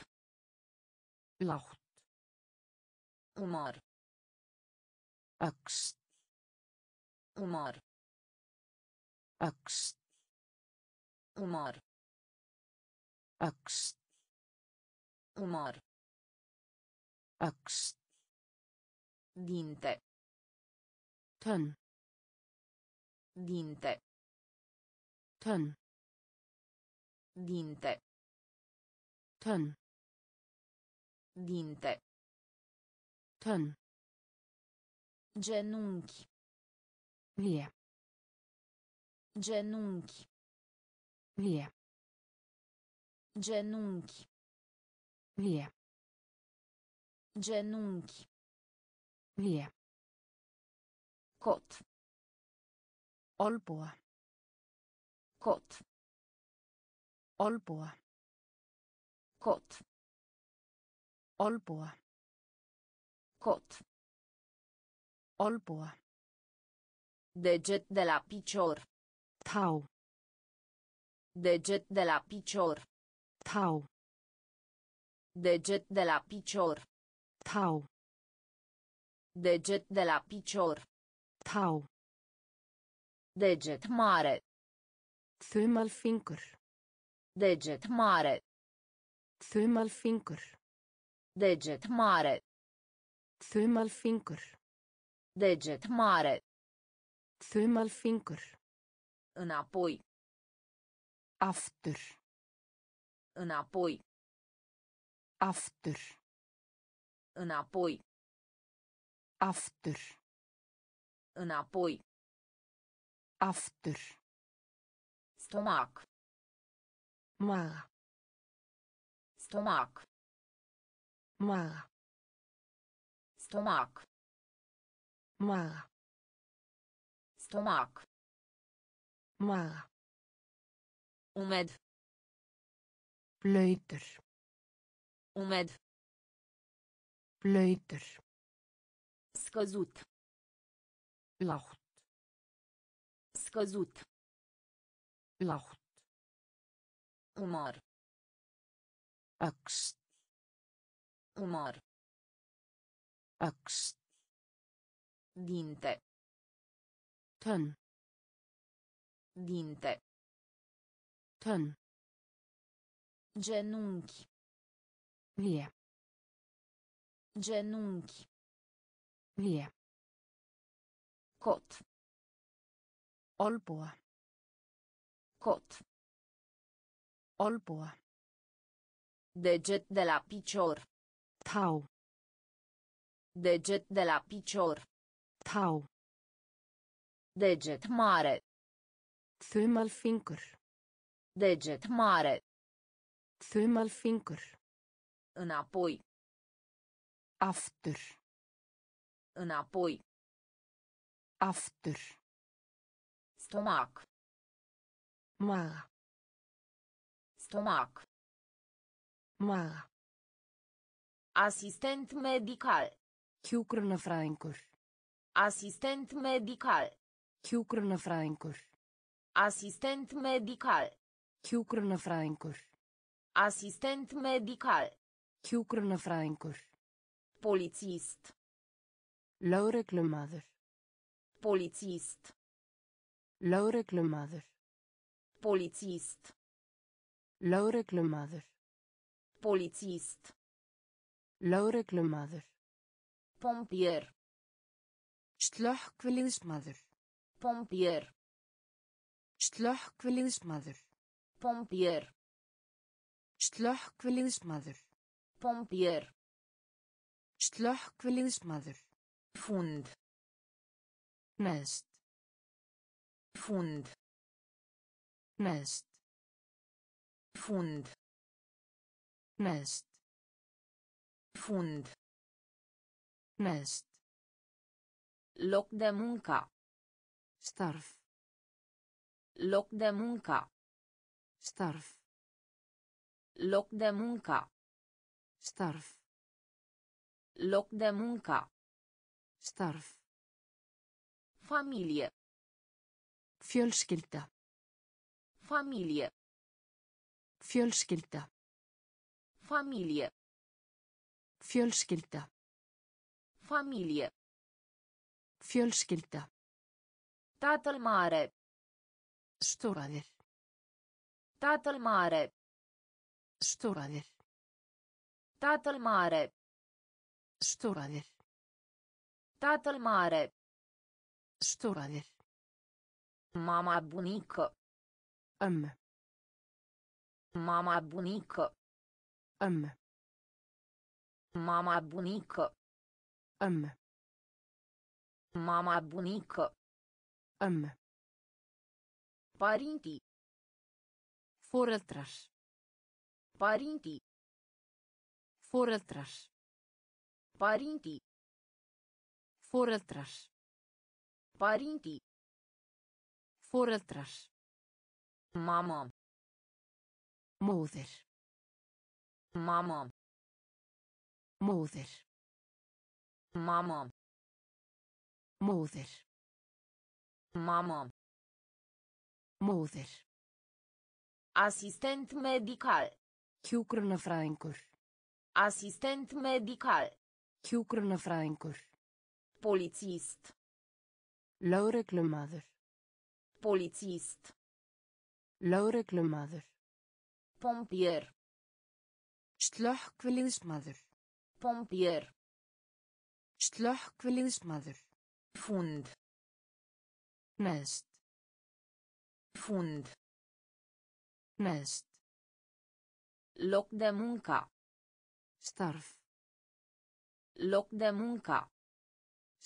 Laut. Umar. Axt. Umar. Axt. Umar. Axt. Umar. Axt. Dinte. Tân. Dinte. Tân. Dinte. Tân. Dinte. Tân. Genunchi. Vie. Genunchi. Vie. Genunchi. Vie. Genunchi. Vie. Cot. Olboa. Cot. Olboa. Cot. Olboa. Cot. Olboa. Deget de la picior. Tau. Deget de la picior. Tau. Deget de la picior. Tau. Deget de la picior. Tau. Deget mare. Thummelfinger. Deget mare. Thummelfinger. Deget mare. Thummelfinger. Deget mare. Thummelfinger. Înapoi. After. Înapoi. After. Înapoi. After. Înapoi. After. Stomac. Mala. Stomac. Mala. Stomac. Mala. Stomac. Mala. Umed. Blöytur. Umed. Blöytur. Scăzut. Laut. Scăzut. Laut. Umar. Axt. Umar. Axt. Dinte. Tân. Dinte. Tân. Genunchi. Vie. Genunchi. Vie. Cot. Olboa. Cot. Olboa. Deget de la picior. Tau. Deget de la picior. Tau. Deget mare. Thummelfinger. Deget mare. Thummelfinger. Înapoi. After. Înapoi. After. Stomac. Mala. Stomac. Mala. Asistent medical. Hjúkrunarfræðingur. Asistent medical. Hjúkrunarfræðingur. Asistent medical. Hjúkrunarfræðingur. Asistent medical. Hjúkrunarfræðingur. Polițist. Lögreglumaður. Polițist. Lögreglumaður. Polițist. Lögreglumaður. Polițist. Lögreglumaður. Pompier. Slökkviliðsmaður. Pompier. Slökkviliðsmaður. Pompier. Slökkviliðsmaður. Pompier. Slökkviliðsmaður. Fund. Nest. Fund. Nest. Fund. Nest. Fund. Nest. Loc de muncă. Starf. Loc de muncă. Starf. Loc de muncă. Starf. Loc de muncă. Starf. Familie. Fjölskylda. Familie. Fjölskylda. Familie. Fjölskylda. Familie. Fjölskylda. Tatăl mare. Storaðir. Tatăl mare. Storaðir. Tatăl mare. Storaðir. Tatăl mare. Storaðir. Mama bunică. Mama bunică. Mama bunică. Mama bunică. Parintii. Foreldrar. Parintii. Foreldrar. Parintii. Foreldrar. Parintii. Foreldrar. Mamma. Móðir. Mamma. Móðir. Mamma. Móðir. Mamma. Móðir. Asistent medical. Hjúkrunarfræðingur. Asistent medical. Hjúkrunarfræðingur. Polițist. Lögreglumaður. Polițist. Lögreglumaður. Pompier. Slökkviliðsmaður. Pompier. Slökkviliðsmaður. Fund. Nest. Fund. Nest. Loc de muncă. Starf. Loc de muncă.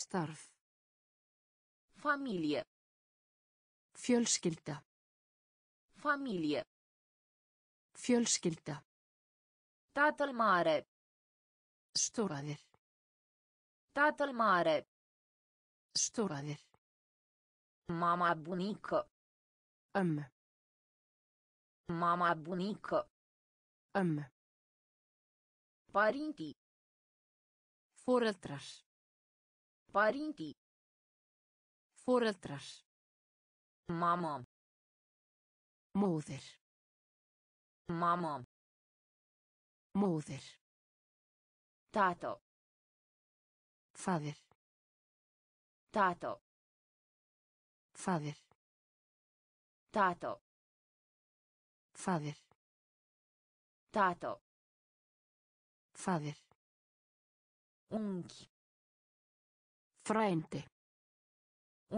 Starf. Familie. Fjölskylda. Familie. Fjölskylda. Tatăl mare. Storaðir. Tatăl mare. Storaðir. Mama bunică. Mama bunică. Parintii. Foreldrar. Parintii. Foreldrar. Mamma. Móðir. Mamma. Móðir. Tată. Faðir. Tată. Faðir. Tată. Faðir. Tată. Faðir. Unchi. Frente.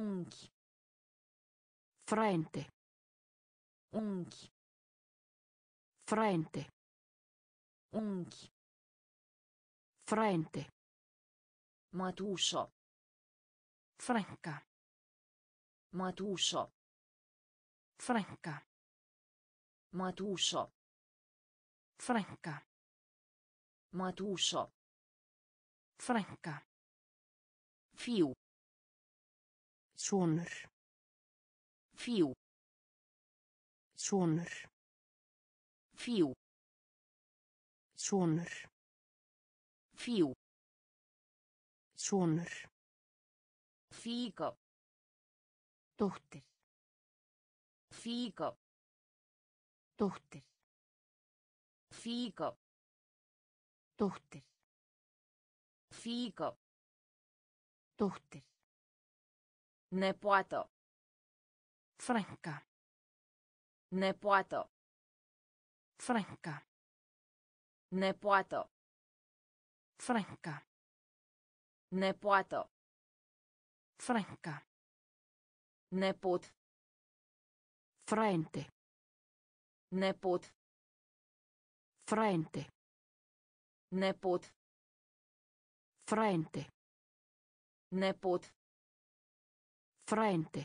Unchi. Frente. Unchi. Frente. Unchi. Frente. Mătușă. Franca. Mătușă. Franca. Mătușă. Franca. Mătușă. Franca. Fiu. Sonur. Fiu. Sonur. Fiu. Sonur. Fiu. Sonur. Fiică. Dóttir. Fiică. Dóttir. Fiică. Dóttir. Fiică. Dóttir. Nepoată. Franca. Nepoată. Franca. Nepoată. Franca. Nepoată. Franca. Nepot. Frente. Nepot. Frente. Nepot. Frente. Nepot. Frente.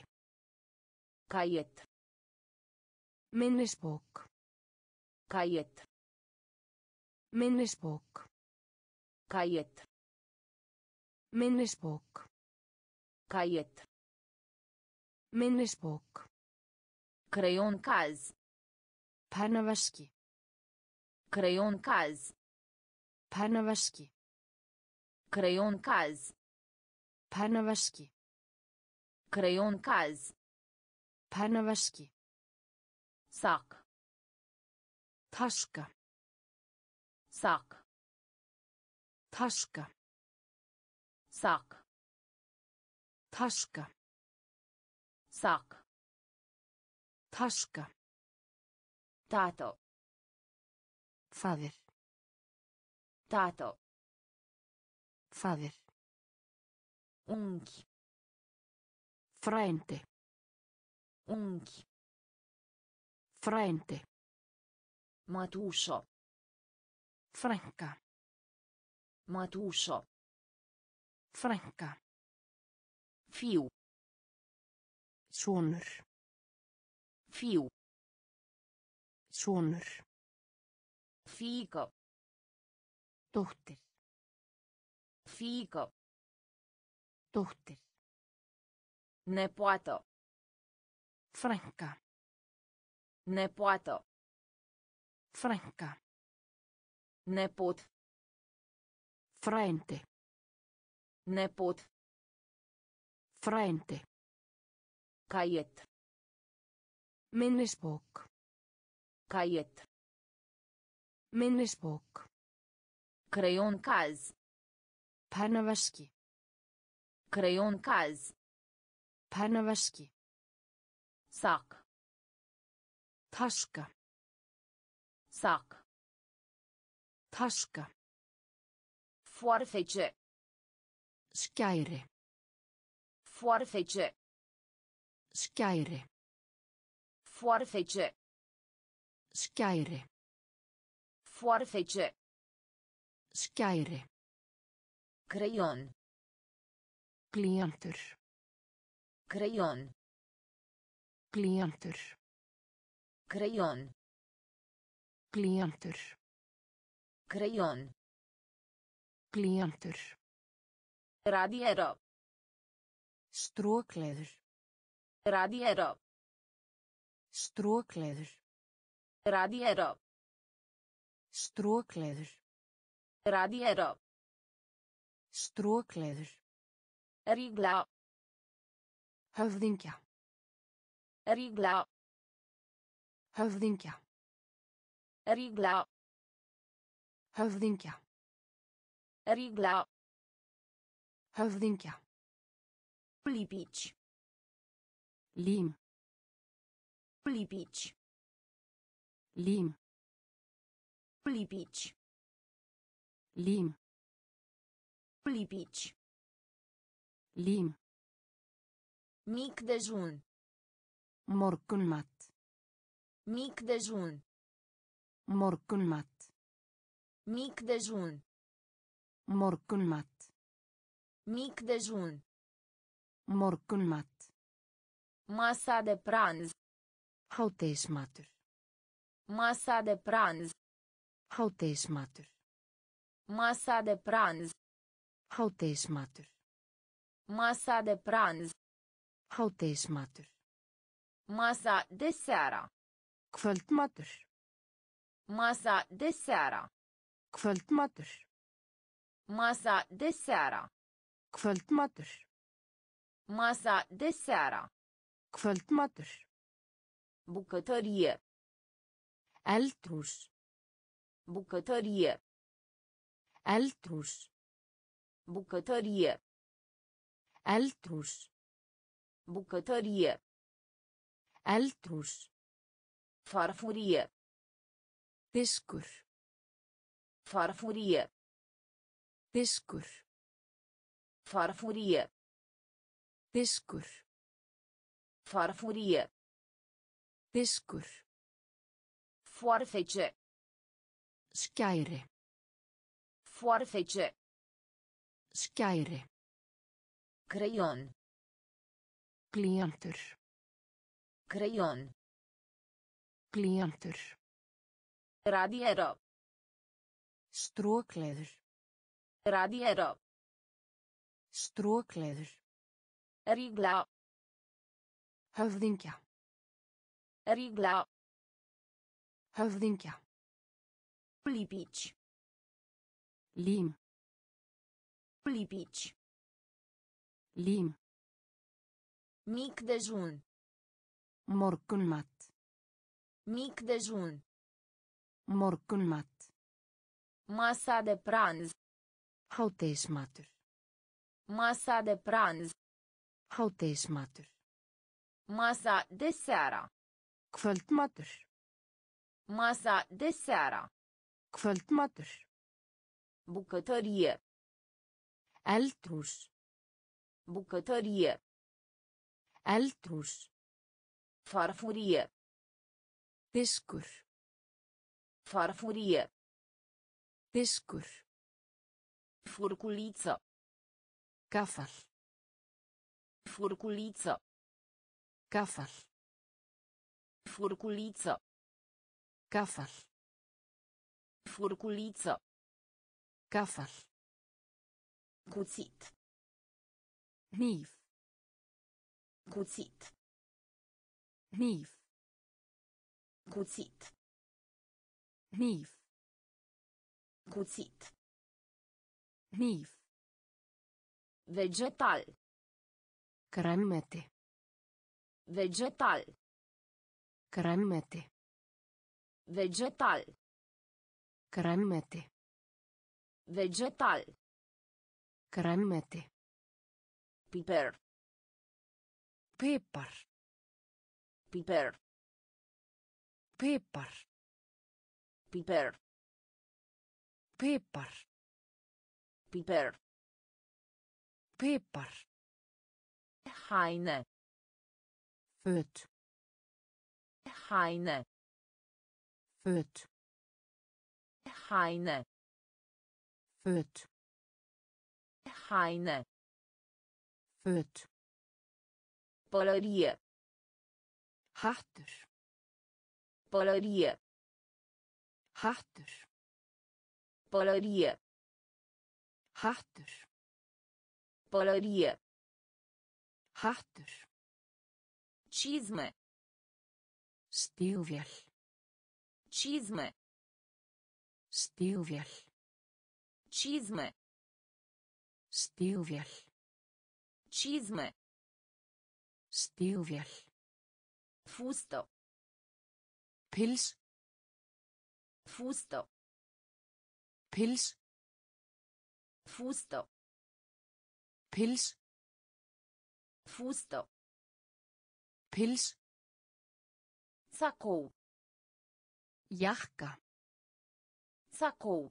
Caiet. Minnesbok. Caiet. Minnesbok. Caiet. Minnespoc. Caiet. Minnespoc. Creion caz. Parnavașchi. Creion caz. Parnavașchi. Creion caz. Parnavașchi. Creion caz. Parnavașchi. Sac. Tașcă. Sac. Tașcă. Sac. Tașcă. Sac. Tașcă. Tato. Fader. Tato. Fader. Unchi. Frente. Unchi. Frente. Mătușo. Franca. Mătușo. Franca. Fiu. Sonur. Fiu. Sonur. Fiică. Dohter. Fiică. Dohter. Nepoată. Franca. Nepoată. Franca. Nepot. Frente. Nepot. Frente. Caiet. Minnespoc. Caiet. Minnespoc. Creion caz. Parnavașchi. Creion caz. Parnavașchi. Sac. Tașcă. Sac. Tașcă. Foarfece. Schiaire. Foarfece. Schiaire. Foarfece. Schiaire. Foarfece. Schiaire. Creion. Clienter. Creion. Clienter. Creion. Clienter. Creion. Clienter. Radiera. Stråklæður. Radiera. Stråklæður. Radiera. Stråklæður. Radiera. Stråklæður. Rigla. Höfðingja. Rigla. Höfðingja. Rigla. Höfðingja. Rigla. Höfðingja. Lipić. Lim. Lipić. Lim. Lipić. Lim. Lipić. Lim. Mic dejun. Morgunmat. Mic dejun. Morgunmat. Mic dejun. Morgunmat. Mic dejun. Morgunmat. Masa de prânz. Houtesmatur. Masa de prânz. Houtesmatur. Masa de prânz. Houtesmatur. Masa de prânz. Houtesmatur. Masa de seara. Kvöldmatur. Masa de seara. Kvöldmatur. Masa de seara. Kvöldmatur. Masa de seara. Kvöldmatur. Bucătărie. Eldhús. Bucătărie. Eldhús. Bucătărie. Eldhús. Bucătărie. Eldhús. Farfurie. Diskur. Farfurie. Diskur. Farfurie. Diskur. Farfurie. Diskur. Foarfece. Schiaire. Foarfece. Schiaire. Creion. Clienter. Creion. Clienter. Radiera. Stråklæður. Radiera. Strókleður. Rigla. Höfðingja. Rigla. Höfðingja. Lipić. Lim. Lipić. Lim. Mic dejun. Morgunmat. Mic dejun. Morgunmat. Masa de prânz. Hádegismatur. Masa de prânz. Hádegismatur. Masa de seara. Kvöldmatur. Masa de seara. Kvöldmatur. Bucătărie. Eldhús. Bucătărie. Eldhús. Farfurie. Diskur. Farfurie. Diskur. Furculiță. Cafal. Furculiță. Cafal. Furculiță. Cafal. Furculiță. Cafal. Cuțit. Niv. Cuțit. Niv. Cuțit. Niv. Cuțit. Niv. Vegetal. Cremete. Vegetal. Cremete. Vegetal. Cremete. Vegetal. Cremete. Piper. Pepper. Piper. Pepper. Piper. Pepper. Piper. Pepper. Haine. Föt. Haine. Föt. Haine. Föt. Haine. Föt. Polarie. Hattur. Polarie. Hattur. Polarie. Hattur. Polarie. Hattur. Cizme. Stígvél. Cizme. Stígvél. Cizme. Stígvél. Cizme. Stígvél. Fusto. Pils. Fusto. Pils. Fusto. Pils. Fusto. Pils. Sacou. Jakka. Sacou.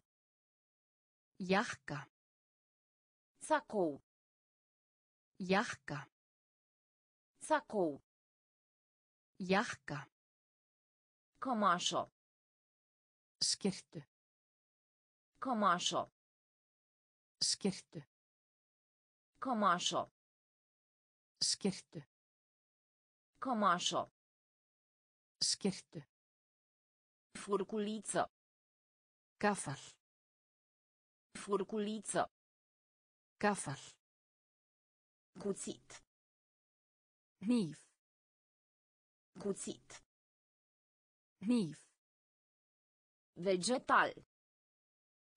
Jakka. Sacou. Jakka. Sacou. Jakka. Komasho. Skirtu. Komasho. Skirtu. Komasho. Skirtu. Komasho. Skirtu. Furculiță. Cafal. Furculiță. Cafal. Cuțit. Niv. Cuțit. Niv. Vegetal.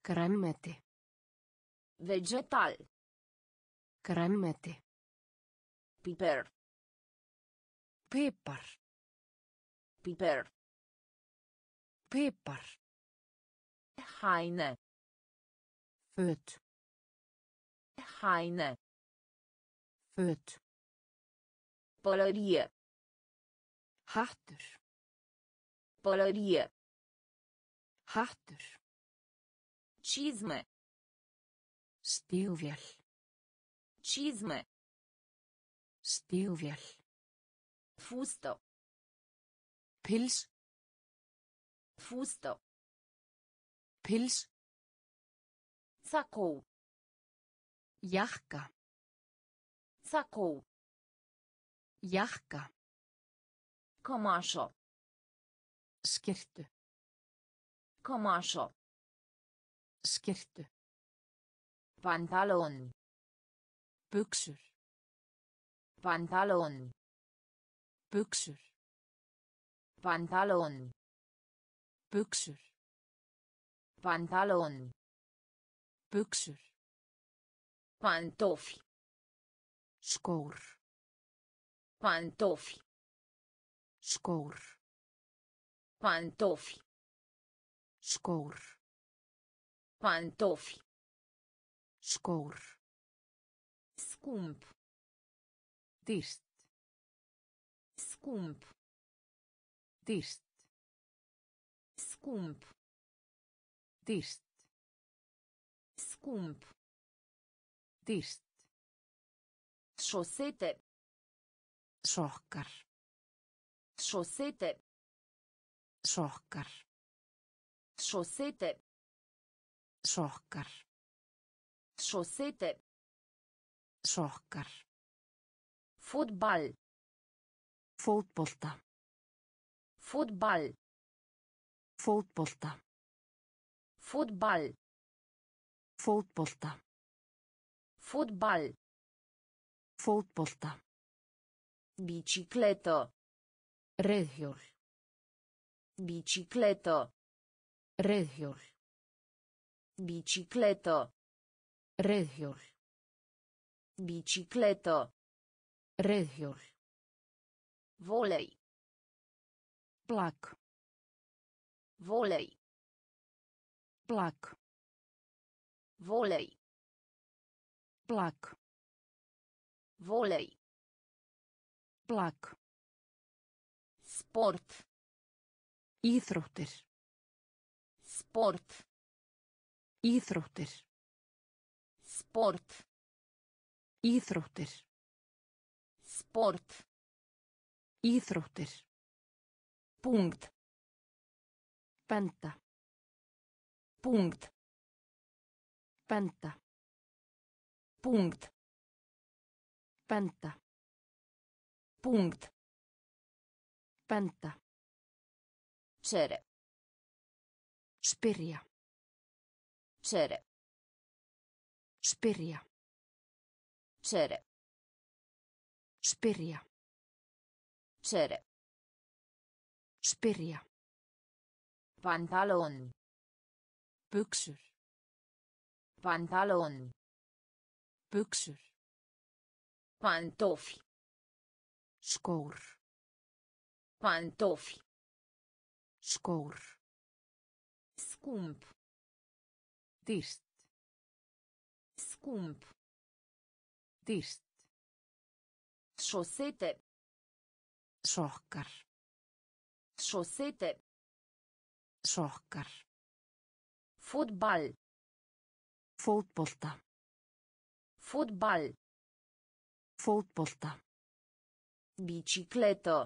Cremete. Vegetal. Cremete. Piper. Pepper. Piper. Pepper. Haine. Föt. Haine. Föt. Polarie. Hattur. Polarie. Hattur. Cizme. Stígvél. Cizme. Stígvél. Fusto. Pils. Fusto. Pils. Sacou. Jakka. Sacou. Jakka. Komasho. Skirtu. Komasho. Skirtu. Pantalon. Buxur. Pantaloni. Buxur. Pantaloni. Buxur. Pantaloni. Buxur. Pantofi. Skór. Pantofi. Skór. Pantofi. Skór. Pantofi. Skór. Scump. Dyrt. Scump. Dyrt. Scump. Dyrt. Scump. Dyrt. Șosete. Sokkar. Șosete. Sokkar. Șosete. Sokkar. Șosete. Sokkar. Fotbal. Fotbolta. Fotbal. Fotbolta. Fotbal. Fotbolta. Fotbal. Fotbolta. Bicicletă. Regiul. Bicicletă. Regiul. Bicicletă. Regiul. Bicicletă. Regiul. Volei. Plac. Volei. Plac. Volei. Plac. Volei. Plac. Sport. Íþróttir. Sport. Íþróttir. Sport. Íþróttir. Sport. Íþróttir. Punkt. Benda. Punkt. Benda. Punkt. Benda. Punkt. Benda. Cere. Spyrja. Cere. Spyrja. Cere. Spyrja. Cere. Spyrja. Pantaloni. Buxur. Pantaloni. Buxur. Pantofi. Skór. Pantofi. Skór. Scump. Dyrt. Scump. Dyrt. Șosete. Sokkar. Șosete. Sokkar. Fotbal. Fotbolta. Fotbal. Fotbolta. Bicicletă.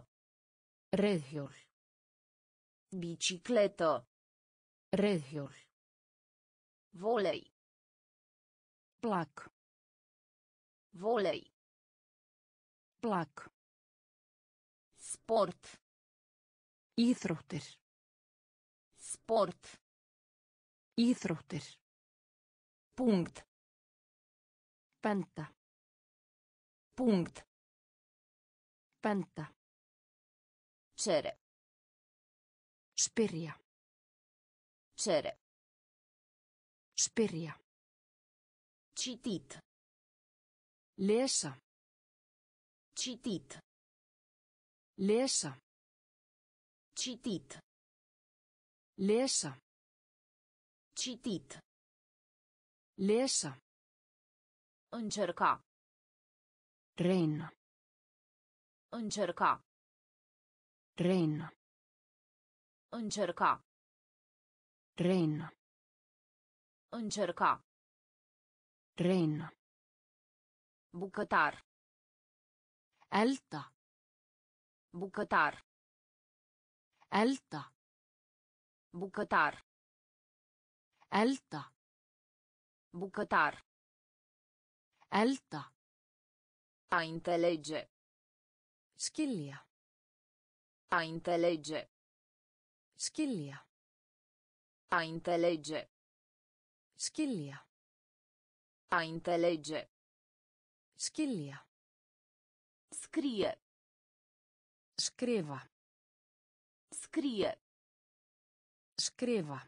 Regiul. Bicicletă. Regiul. Volei. Plac. Volei. Plac. Sport. Íþróttir. Sport. Íþróttir. Punkt. Benda. Punkt. Benda. Cere. Spyrja. Cere. Spyrja. Citit. Lesa. Citit. Lesa. Citit. Lesa. Citit. Lesa. Încerca. Reina. Încerca. Reina. Încerca. Reina. Încerca. Reina. Bucătar. Elda. Bucătar. Elda. Bucătar. Elda. Bucătar. Elda. A înțelege. Skilja. A înțelege. Skilja. A înțelege. Skilja. A înțelege. Skilja. Scrie. Scriva. Scrie. Scriva.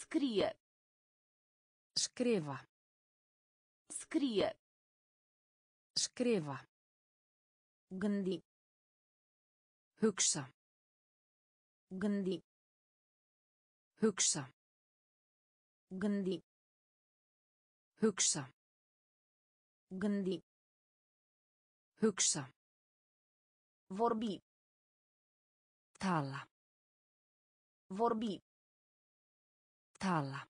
Scrie. Scriva. Scrie. Scriva. Gândi. Hugsa. Gândi. Hugsa. Gândi. Hugsa. Gândi. Hugsa. Vorbi. Tala. Vorbi. Tala.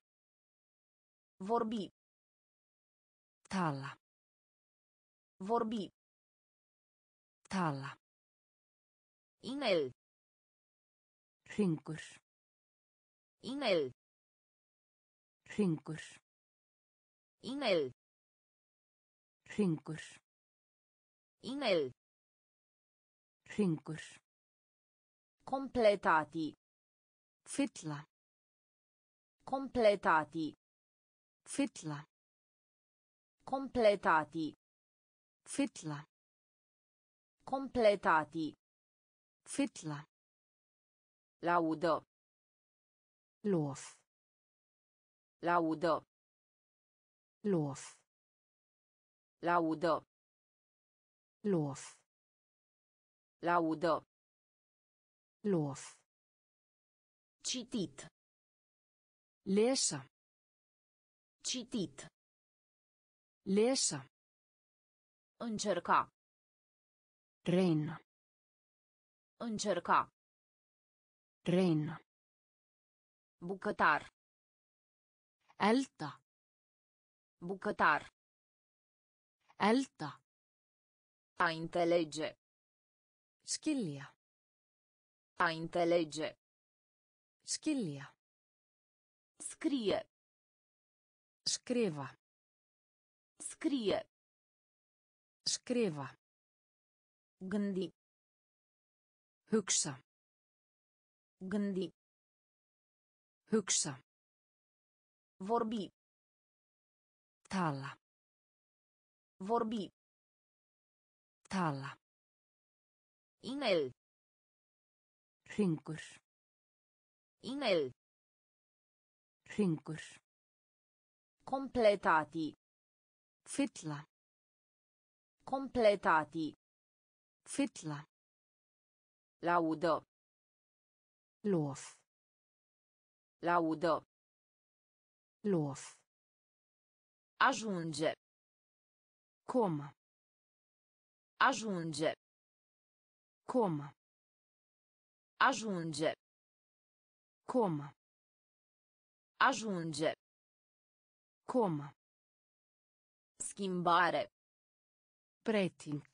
Vorbi. Tala. Vorbi. Tala. Email. Hringur. Email. Hringur. Email. Hringur. Email. Hringur. Completati. Fylla. Completati. Fylla. Completati. Fylla. Completati. Fylla. Laudă. Lov. Laudă. Lov. Laudă. Lov. Laudă. Lov. Citit. Lesa. Citit. Lesa. Încerca. Tren. Încerca. Tren. Bucătar. Alta. Bucătar. Alta. A înțelege. Skilja. A înțelege. Skilja. Scrie. Scriva. Scrie. Scriva. Gândi. Hugsa. Gândi. Hugsa. Vorbi. Tala. Vorbi. Tala. Email. Hringur. Email. Hringur. Completati. Fylla. Completati. Fylla. Laudă. Lov. Laudă. Lov. Ajunge. Com. Ajunge. Com. Ajunge. Com. Ajunge. Com. Schimbare. Preting.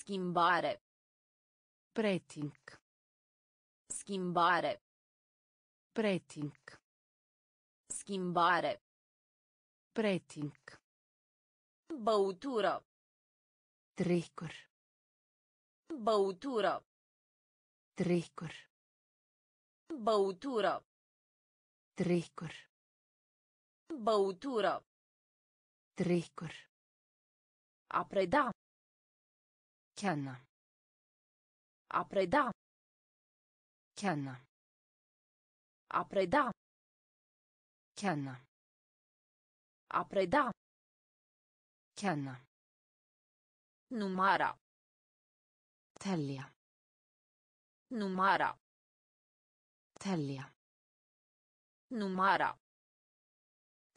Schimbare. Preting. Schimbare. Preting. Schimbare. Preting. Băutură. Dricur. Băutură. Dricur. Băutură. Dricur. Băutură. Dricur. A preda. Canna. A preda. Canna. A preda. Canna. A preda. Canna. Numara. Tälja. Numara. Tälja. Numara.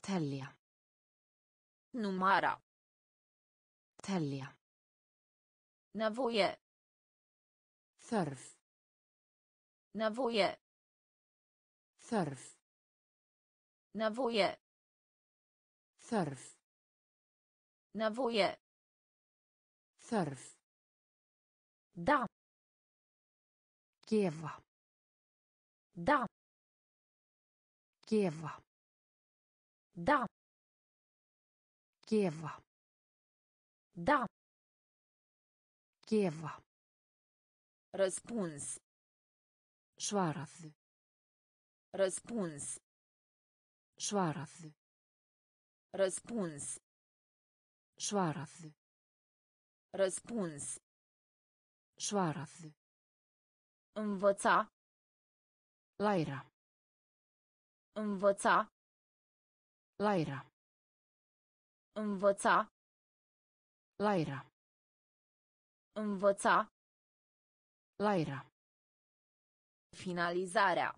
Tälja. Numara. Tälja. Nevoie. Thörf. Nevoie. Thörf. Nevoie. Thörf. Nevoie. Thörf. Da. Geva. Da. Geva. Da. Geva. Da. Geva. Răspuns. Svarað. Răspuns. Svarað. Răspuns. Svaraðu. Răspuns. Svaraðu. Învăța. Læra. Învăța. Læra. Învăța. Læra. Învăța. Læra. Finalizarea.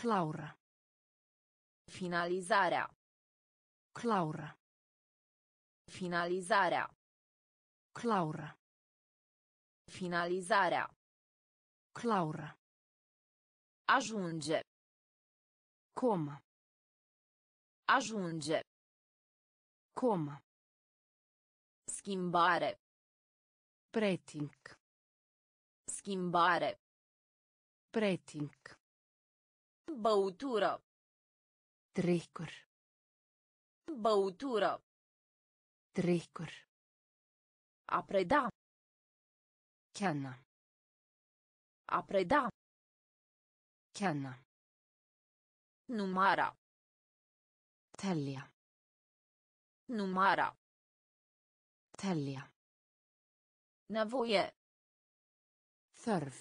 Claura. Finalizarea. Claura. Finalizarea. Claura. Finalizarea. Claura. Ajunge. Coma. Ajunge. Coma. Schimbare. Preting. Schimbare. Preting. Băutură. Dricur. Băutură. Dricur. A preda. Chiana. A preda. Chiana. Numara. Tellia. Numara. Tellia. Nevoie. Thărf.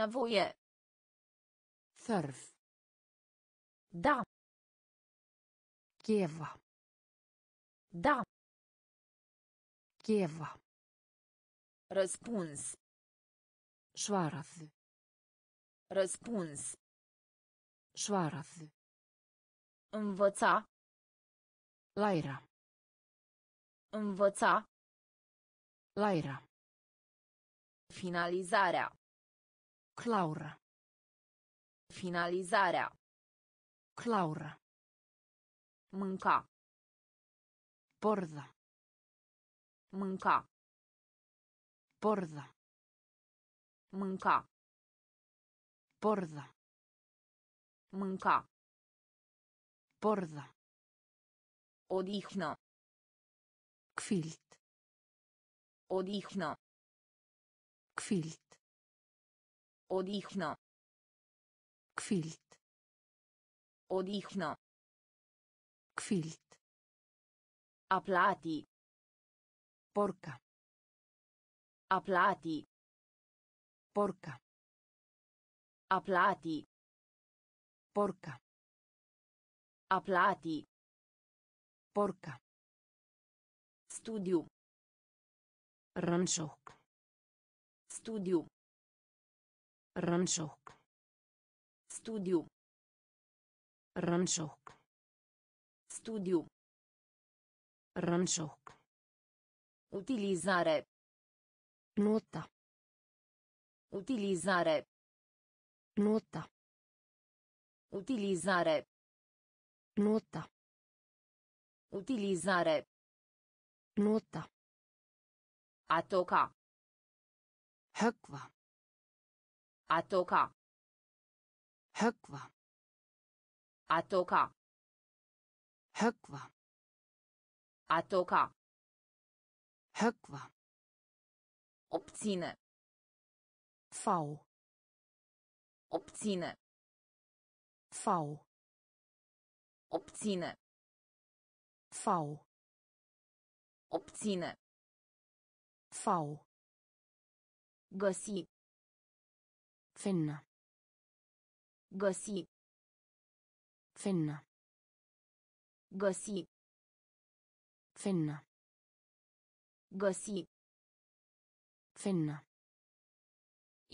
Nevoie. Thărf. Da. Cheva. Da. Cheva. Răspuns. Svarað. Răspuns. Svarað. Învăța. Læra. Învăța. Læra. Finalizarea. Claura. Finalizarea. Claura. Mânca. Borda. Mânca. Borda. Mânca. Borda. Mânca. Borda. Odihnă. Kvilt. Odihnă. Kvilt. Odihnă. Kvilt. Odihnă. Kvilt. A plati. Porca. A plati. Porca. A plati. Porca. A plati. Porca. Studiu. Ranșoc. Studiu. Ranșoc. Studiu. Ranșoc. Studiu. Ranșoc. Utilizare. Nota. Utilizare. Nota. Utilizare. Nota. Utilizare. Nota. A toca. Hăcva. A toca. Hăcva. A toca. Hăcva. A toca. Hăcva. Obține. Fau. Obține. Fau. Obține. Fau. Obține. Fau. Găsi. Finna. Găsi. Finna. Găsi. Finna. Găsi. Finna.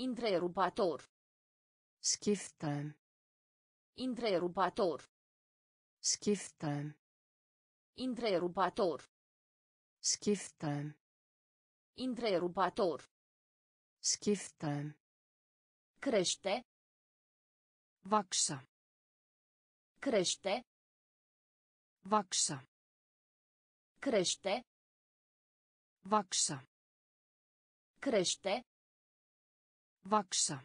Întrerupator. Skifttime. Întrerupator. Skifttime. Întrerupator. Skifttime. Întrerupator. Skifttime. Crește. Vaxa. Crește. Vaxa. Crește. Vaxa. Crește. Vaxa.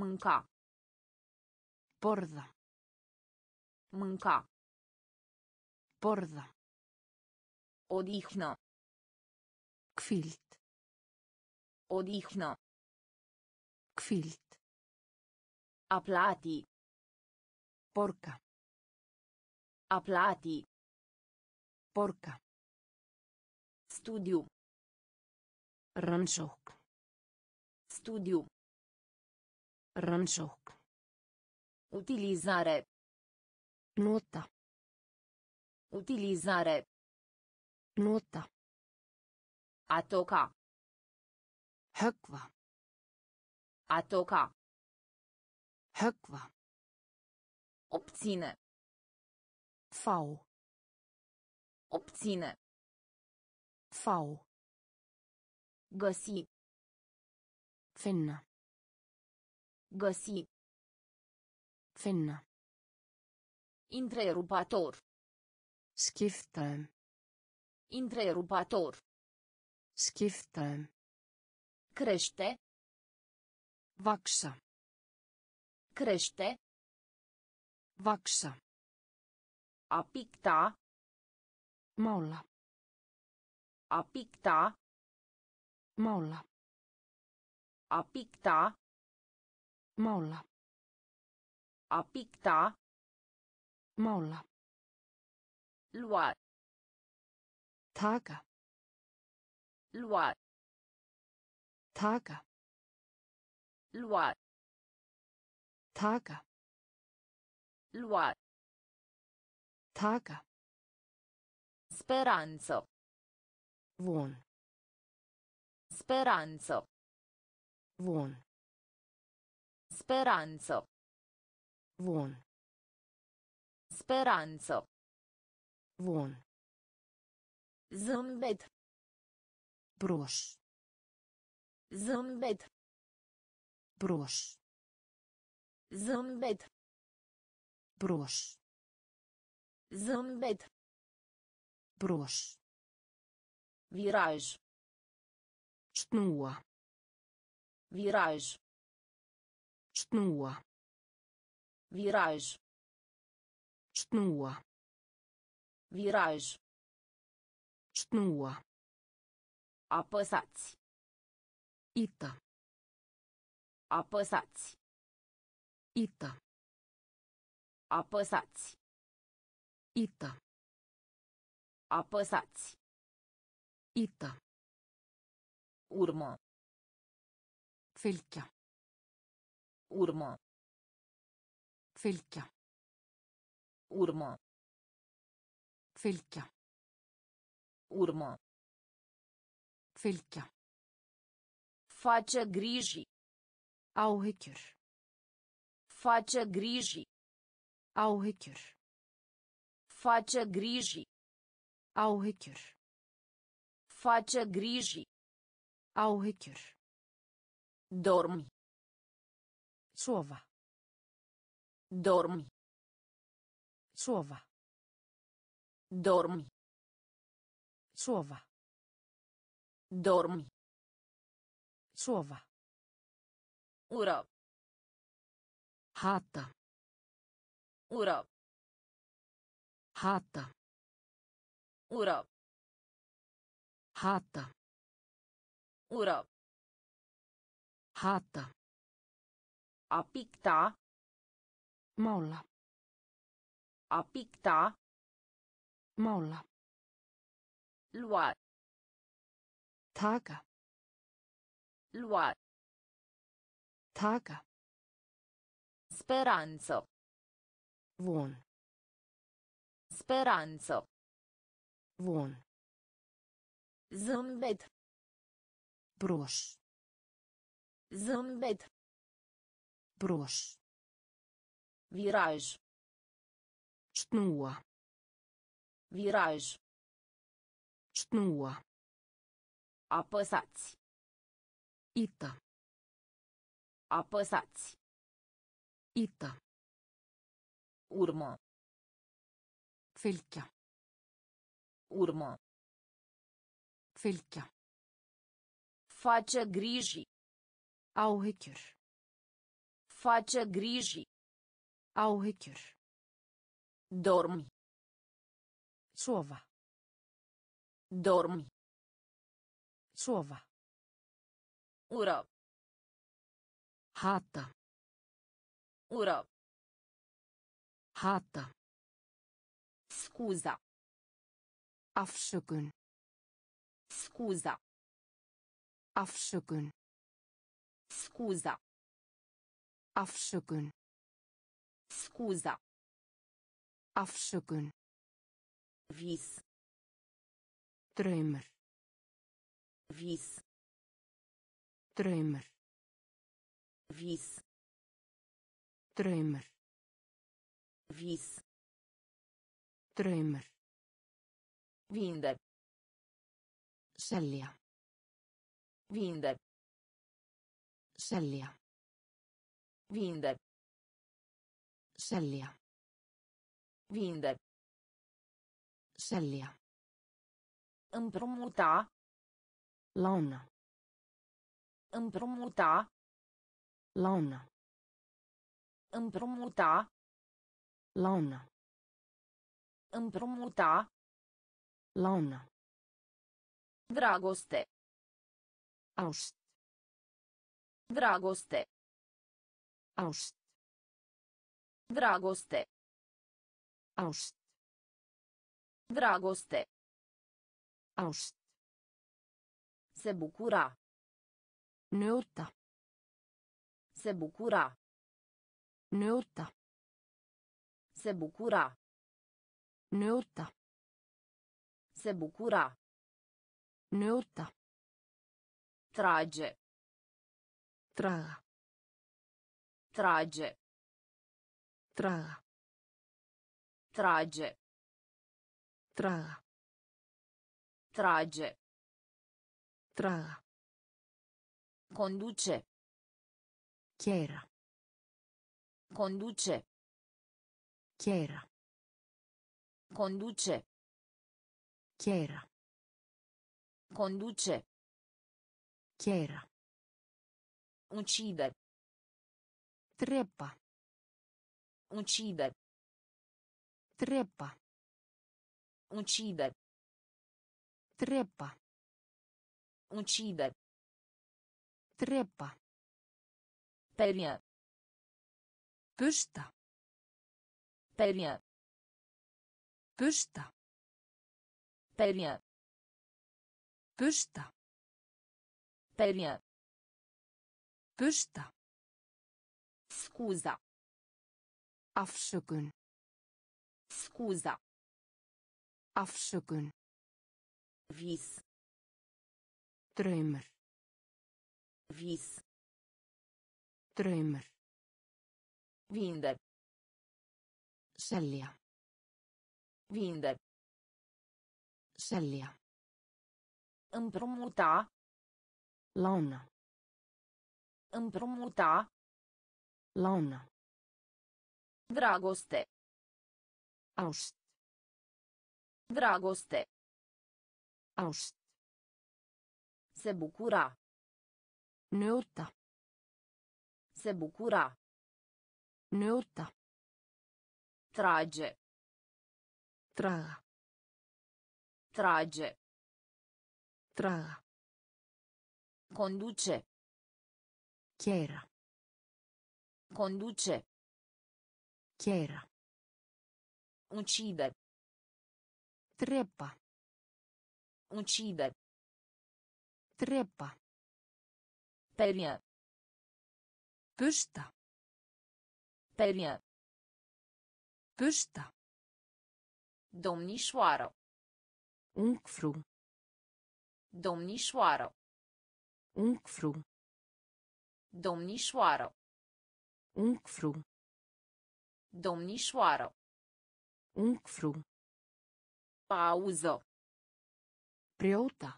Mânca. Borda. Mânca. Borda. Odihnă. Kvilt. Odihnă. Kvilt. A plati. Porca. A plati. Porca. Studiu. Ranșoc. Studiu. Ranșoc. Utilizare. Nota. Utilizare. Nota. A toca. Hökva. A toca. Hökva. Obține. Fau. Obține. Fau. Găsi. Finna. Găsi. Finna. Întrerupator. Skiftem. Întrerupator. Skiftem. Crește. Vaxa. Crește. Vaxa. A picta. Maula. A picta. Maula. A picta. Maula. A picta. Maula. Lua. Taka. Lua. Taka. Lua. Taka. Lua. Taka. Speranță. Von. Speranță. Von. Speranță. Von. Speranță. Von. Zâmbet. Broș. Zâmbet. Broș. Zâmbet. Broș. Zâmbet. Broș. Viraj. Ștnua. Viraj. Ștnua. Viraj. Ștnua. Viraj. Ștnua. Apăsați. Ită. Apăsați. Ită. Apăsați. Ită. Apăsați. Ită. Urmă. Felchea. Urmă. Felchea. Urmă. Felchea. Urmă. Felchea. Face griji. Auhecur. Face griji. Auhecur. Face griji. Auhecur. Face griji. Auhecur. Dormi. Sova. Dormi. Sova. Dormi. Sova. Dormi. Sova. Ură. Hata. Ură. Hata. Ură. Hata. Ură. Hata. A picta. Maula. A picta. Maula. Lua. Taka. Lua. Taka. Speranță. Von. Speranță. Von. Zâmbet. Broș. Zâmbet. Broș. Viraj. Ștnua. Viraj. Ștnua. Apăsați. Ită. Apăsați. Ită. Urmă. Felchea. Urmă. Felchea. Face griji. Auhecur. Face griji. Auhecur. Dormi. Sova. Dormi. Sova. Ură. Hata. Ură. Hata. Scuza. Afsökun. Scuza. Afsökun. Scuza. Afsökun. Scuza. Afsökun. Vis. Drömmar. Vis. Drömmar. Vis. Drömmar. Vis. Drömmar. Vinde. Sälja. Vinde. Sälja. Vinde. Sälja. Vinde. Sälja. Împrumuta. Launa. Împrumuta. Launa. Împrumuta. Launa. Împrumuta. Launa. Dragoste. Aust. Dragoste. Aust. Dragoste. Aust. Dragoste. Aust. Se bucura. Nota. Se bucura. Nota. Se bucura. Nota. Se bucura. Nota. Trage. Traga. Trage. Traga. Trage. Traga. Trage. Traga. Conduce. Chiera. Conduce. Chiera. Conduce. Chiera. Conduce. Chiera. Uccide. Treppa. Uccide. Treppa. Uccide. Treppa. Uccide. Treppa. Peria. Pusta. Peria. Pusta. Peria. Pusta. Peria. Pusta. Scuza. Afsökun. Scuza. Afsökun. Vis. Drömmar. Vis. Drömmar. Vinde. Sälja. Vinde. Sälja. Împrumuta. Launa. Împrumuta. Launa. Dragoste. Aust. Dragoste. Aust. Se bucura. Nota. Se bucura. Nota. Trage. Traga. Trage. Traga. Conduce. Chiera. Conduce. Chiera. Uccide. Treppa. Uccide. Treppa. Peria. Pusta. Peria. Pusta. Domnișoară. Uncfru. Domnișoară. Uncfru. Domnișoară. Uncfru. Domnișoară. Uncfru. Pauză. Preota.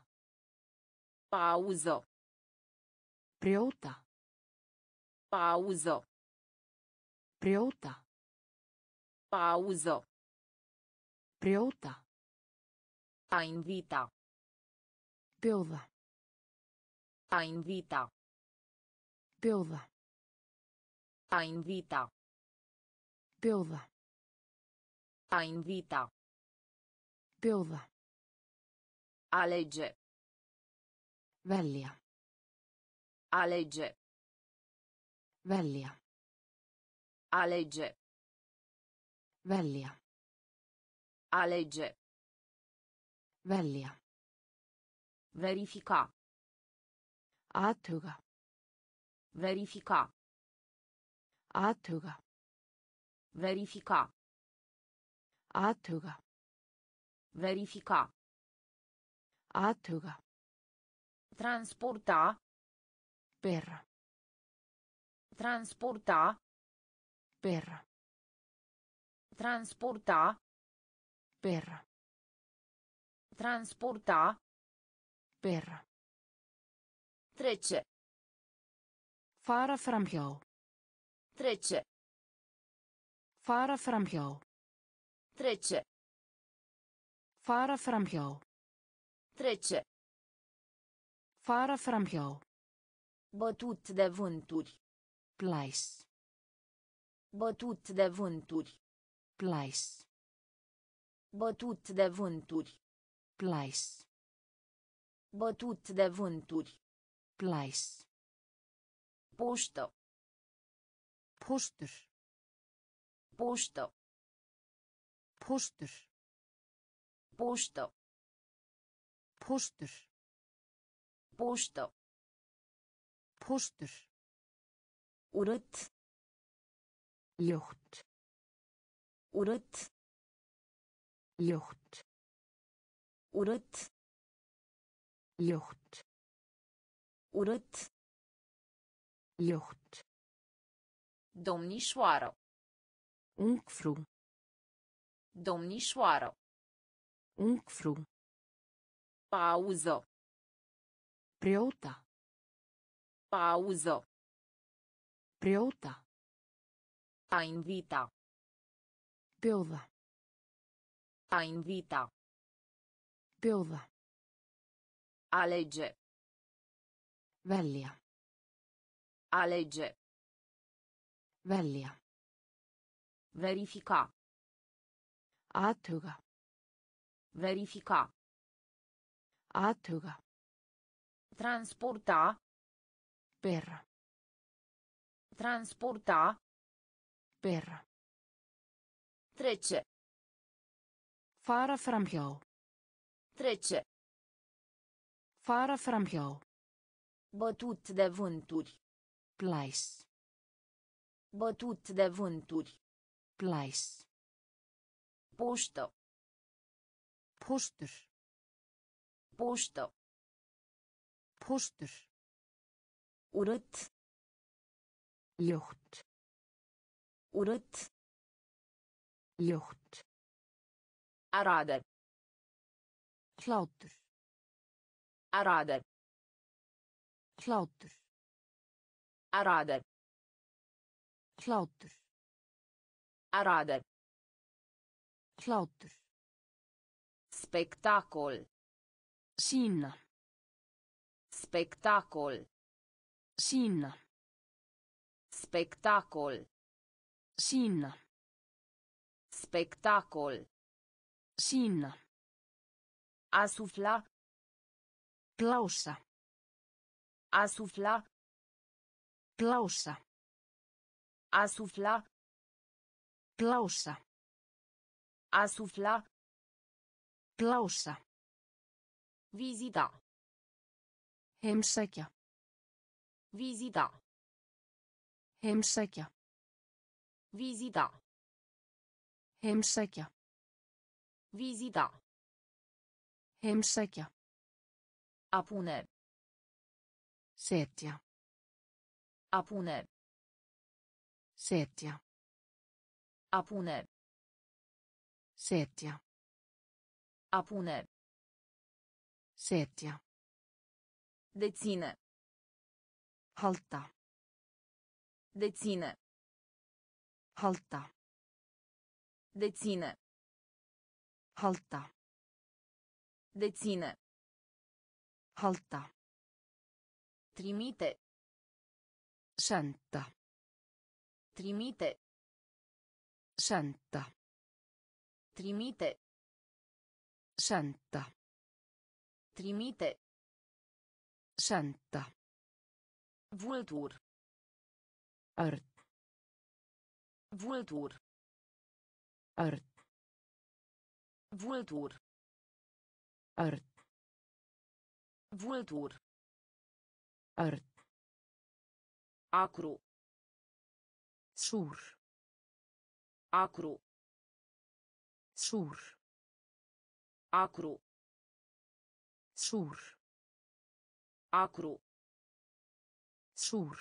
Pauză. Preota. Pauză. Preota. Pauză. Preota. A invita. Peuda. A invita. Peuda. A invita. Peuda. A invita. Peuda. Alege. Velia. Alege. Velia. Alege. Velia. Alege. Välja. Verifica. Attuga. Verifica. Attuga. Verifica. Attuga. Verifica. Attuga. Transporta. Per. Transporta. Per. Transporta. Per. Transporta. Per. Trece. Fara framhjá. Trece. Fara framhjá. Trece. Fara framhjá. Trece. Fara framhjá. Bătut de vânturi. Plais. Bătut de vânturi. Plais. Bătut de vânturi. Plais. Bătut de vânturi. Plais. Poștă. Poșturi. Poștă. Poșturi. Poștă. Poșturi. Poștă. Poșturi. Urât. Ljuht. Urât. Ljuht. Urât. Ljuht. Urât. Ljuht. Domnișoară. Ungfru. Domnișoară. Ungfru. Pauză. Preota. Pauză. Preota. A invita. Peoda. A invita. Peoda. Alege. Välja. Alege. Välja. Verifica. Attuga. Verifica. Attuga. Transporta. Per. Transporta. Per. Trece. Fara framhjá. Trece. Fara framhjá. Bătut de vânturi. Plais. Bătut de vânturi. Plais. Poștă. Poșturi. Poștă. Poșturi. Urât. Ljuht. Urât. Ljuht. Arată. Flautur. Arată. Flautur. Arată. Flautur. Arată. Flautur. Spectacol. Sinna. Spectacol. Sinna. Spectacol. Sinna. Spectacol. Sinna. Asufla. Plausa. Asufla. Plausa. Asufla. Plausa. Asufla. Plausa. Vizita. Heimsækja. Vizita. Heimsækja. Vizita. Heimsækja. Vizita. Heimsækja. A pune. Setja. A pune. Setja. A pune. Setja. A pune. Setja. Deține. Halta. Deține. Halta. Deține. Halta. Deține. Halta. Trimite. Santa. Trimite. Santa. Trimite. Santa. Trimite. Santa. Vultur. Art. Vultur. Art. Vultur. Art. Vultur. Art. Acru. Sur. Acru. Sur. Acru. Sur. Acru. Sur.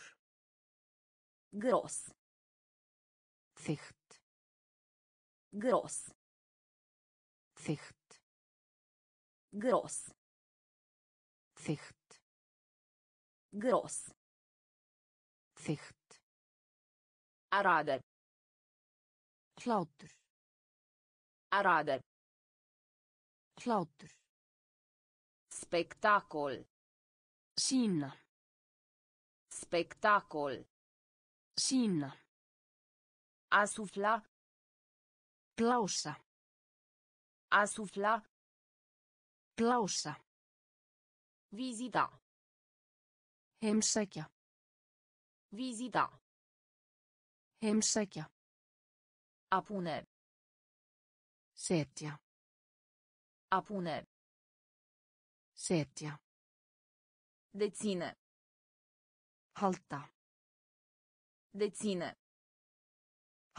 Gros. Thicht. Gros. Thicht. Gros. Thicht. Gros. Thicht. Arader. Klauter. Arader. Klauter. Spectacol. Sinna. Spectacol. Sinna. Asufla. Plausa. Asufla. Plausa. Vizita. Heimsækja. Vizita. Heimsækja. Apune. Setja. Apune. Setja. Deține. Halta. Deține.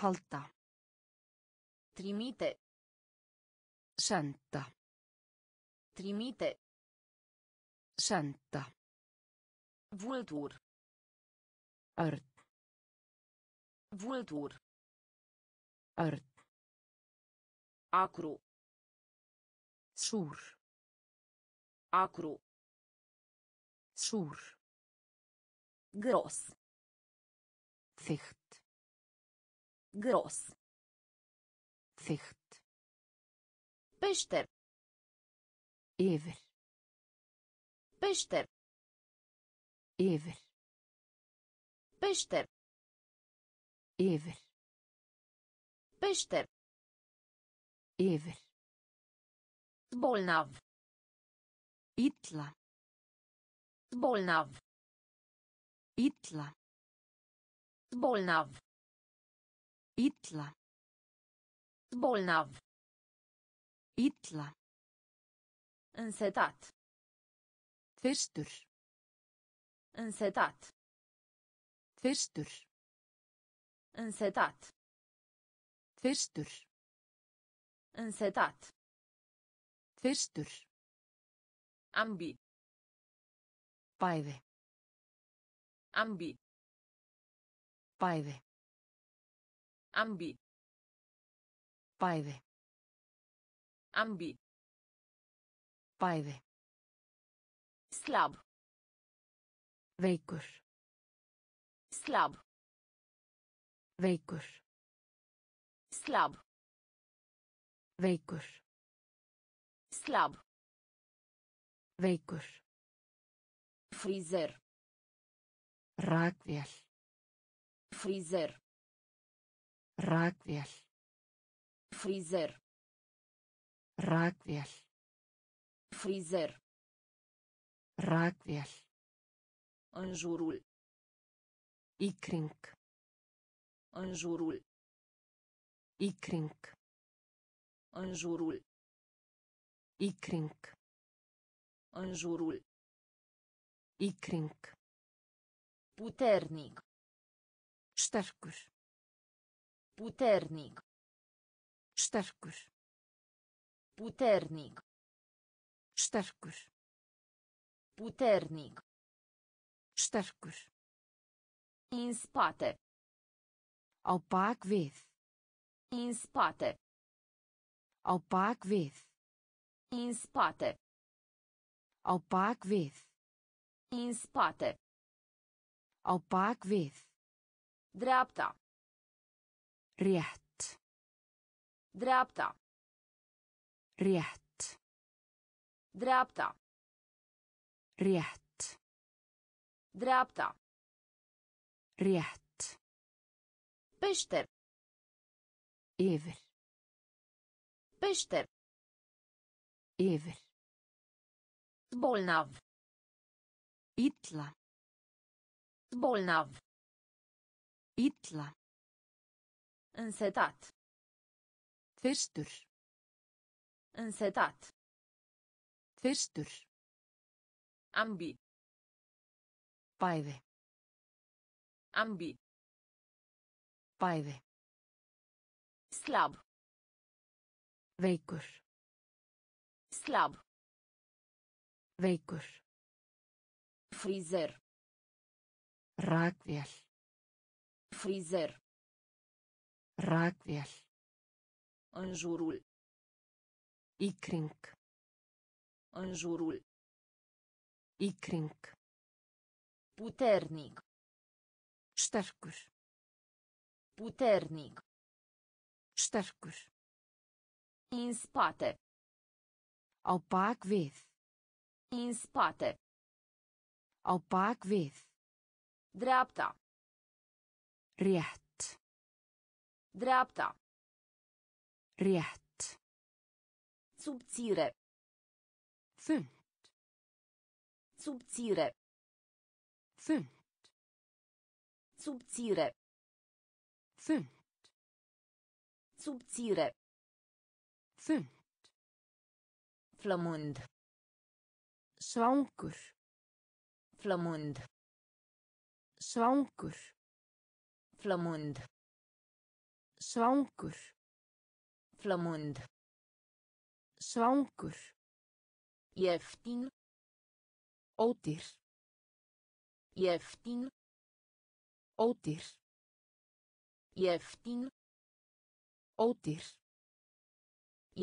Halta. Trimite. Senta. Trimite. Senta. Vultur. Art. Vultur. Art. Acru. Sur. Acru. Sur. Gros. Thicht. Gros. Thicht. Peșter. Ever. Peșter. Ever. Peșter. Ever. Peșter. Ever. Bolnav. Itla. Bolnav. Itla. Bolnav. Itla. Bolnav. Itla. Însetat. Fyrstur. Însetat. Fyrstur. Însetat. Fyrstur. Însetat. Fyrstur. Ambi. Bæði. Ambi. Bæði. Ambi. Bæði. Ambi. Bæði. Slab. Veikur. Slab. Veikur. Slab. Veikur. Slab. Veikur. Frizer. Rakvél. Frizer. Rakvél. Frizer. Rakvél. Frizer. Rakvél. În jurul. Ikring. În jurul. Ikring. În jurul. Ikring. În jurul. Ikring. Puternic. Sterkur. Puternic. Sterkur. Puternic. Sterkur. Puternic. Sterkur. În spate. Á bak við. În spate. Á bak við. În spate. Á bak við. În spate. Á bak við. Dreapta. Rétt. Dreapta. Rétt. Dreapta. Rétt. Dreapta. Rétt. Peșter. Ever. Peșter. Ever. Bolnav. Itla. Bolnav. Itla. Însetat. Fyrstur. Însetat. Fyrstur. Ambi. Bæði. Ambi. Bæði. Slab. Veikur. Slab. Veikur. Frízer. Rakvél. Frízer. Rakvél. În jurul. Í kring. În jurul. Í kring. Puternic. Sterkur. Puternic. Sterkur. În spate. Á bak við. În spate. Á bak við. Dreapta. Rétt. Dreapta. Rétt. Subțire. Þunnt. Subțire. Þunnt. Subțire. Þunnt. Subțire. Þunnt. Flămând. Svangur. Flămând. Svangur. Flămând. Svangur. Flămând. Svangur. Ieftin. Ódýr. Ieftin. Ódýr. Ieftin. Ódýr.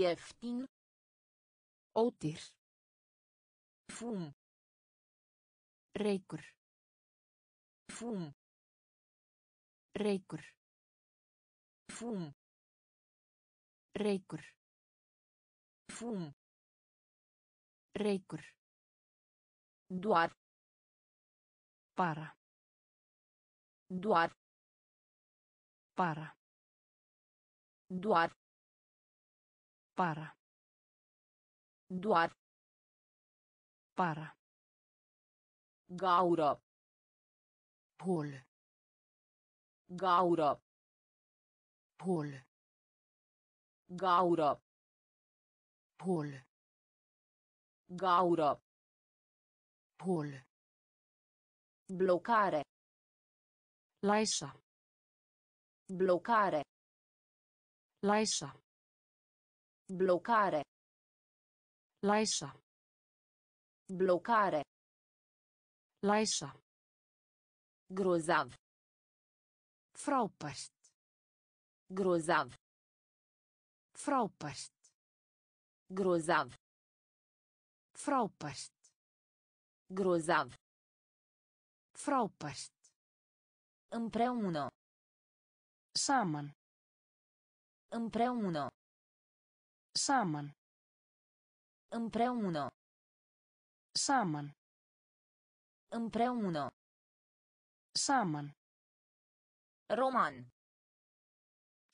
Ieftin. Ódýr. Fum. Reykur. Fum. Reykur. Fum. Reykur. Fum. Reykur. Doar. Para. Doar. Para. Doar. Para. Doar. Para. Gaură. Pol. Gaură. Pol. Gaură. Pol. Gaură. Pol. Blocare. Laișa. Blocare. Laișa. Blocare. Laișa. Blocare. Laișa. Grozav. Fraupășt. Grozav. Fraupășt. Grozav. Fraupășt. Grozav. Fraupășt. Împreună. Saman. Împreună. Saman. Împreună. Saman. Împreună. Saman. Roman.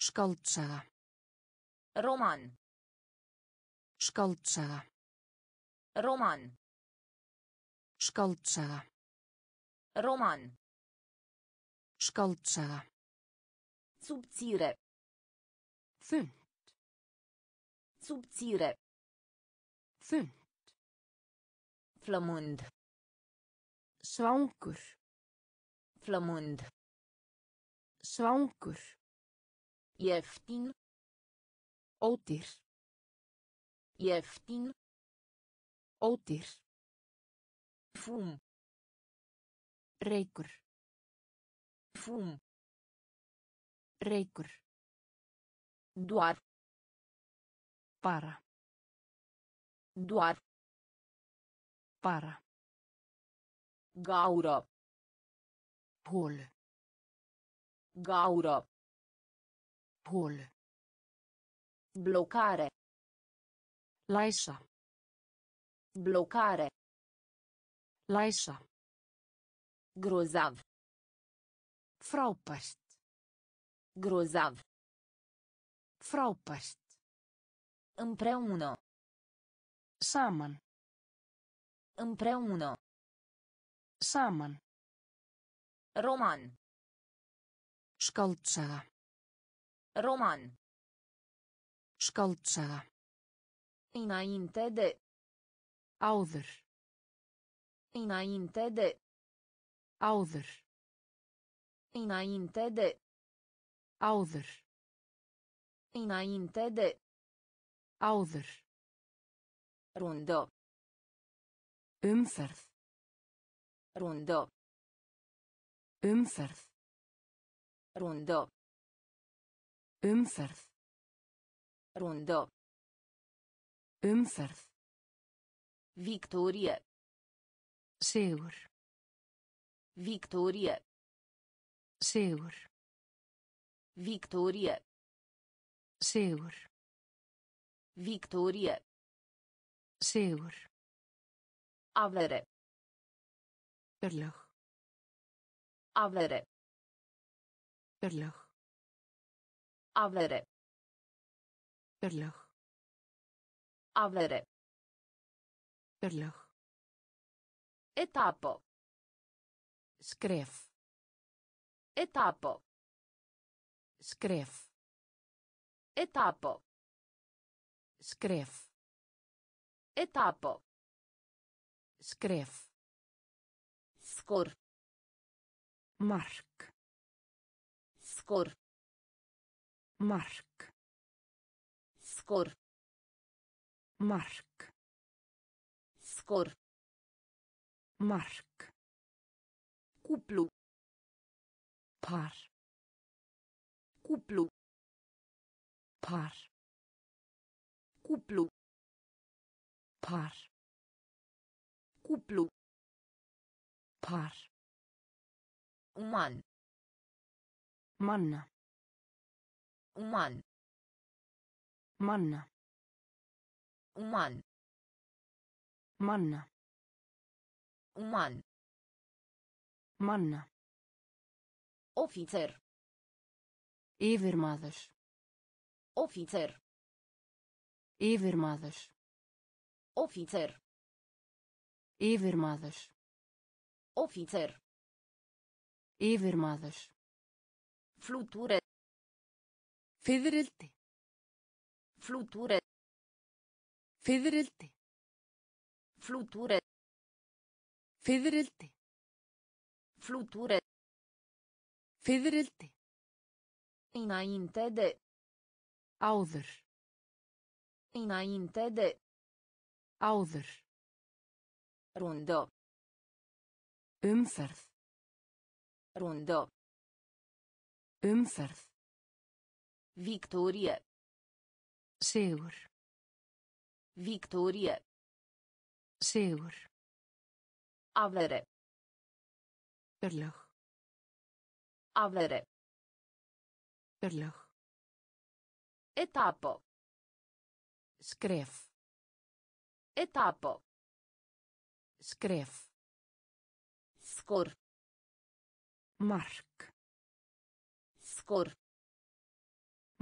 Skaldsaga. Roman. Skaldsaga. Roman. Skaldsaga. Roman. Skaldsaga. Subțire. Þunnt. Subțire. Þunnt. Flămând. Svangur. Flămând. Svangur. Ieftin. Ódýr. Ieftin. Ódýr. Fum. Reykur. Fum. Reykur. Doar. Para. Doar. Para. Gaură. Pol. Gaură. Pol. Blocare. Laișa. Blocare. Laișa. Grozav. Fraupășt. Grozav. Fraupășt. Împreună. Saman. Împreună. Saman. Roman. Skaldsaga. Roman. Skaldsaga. Înainte de. Áður. Înainte de. Áður. Înainte de. Áður. Înainte de. Áður. Rundă. Umferð. Rundă. Umferð. Rundă. Umferð. Rundă. Umferð. Victorie. Sigur. Victorie. Sigur. Victorie. Sigur. Victorie. Sigur. Avere. Örlög. Avere. Örlög. Avere. Örlög. Avere. Örlög. Etapă. Scriv. Etapă. Scriv. Etapă. Scriv. Etapă. Scriv. Scor. Mark. Scor. Mark. Scor. Mark. Scor. Mark. Cuplu. Par. Cuplu. Par. Cuplu. Par. Cuplu. Par. Uman. Manna. Uman. Manna. Uman. Manna. Uman. Manna. Ofițer. Yfirmaður. Ofițer. Yfirmaður. Ofițer. Yfirmaður. Ofițer. Yfirmaður. Fluture. Fiðrildi. Fluture. Fiðrildi. Fluture. Fiðrildi. Fluture. Fiðrildi. Înainte de. Áður. Înainte de. Áður. Rundă. Umferð. Rundă. Umferð. Victorie. Sigur. Victorie. Sigur. Avere. Örlög. Avere. Örlög. Etapă. Scriv. Etapă. Scriv. Scor. Mark. Scor.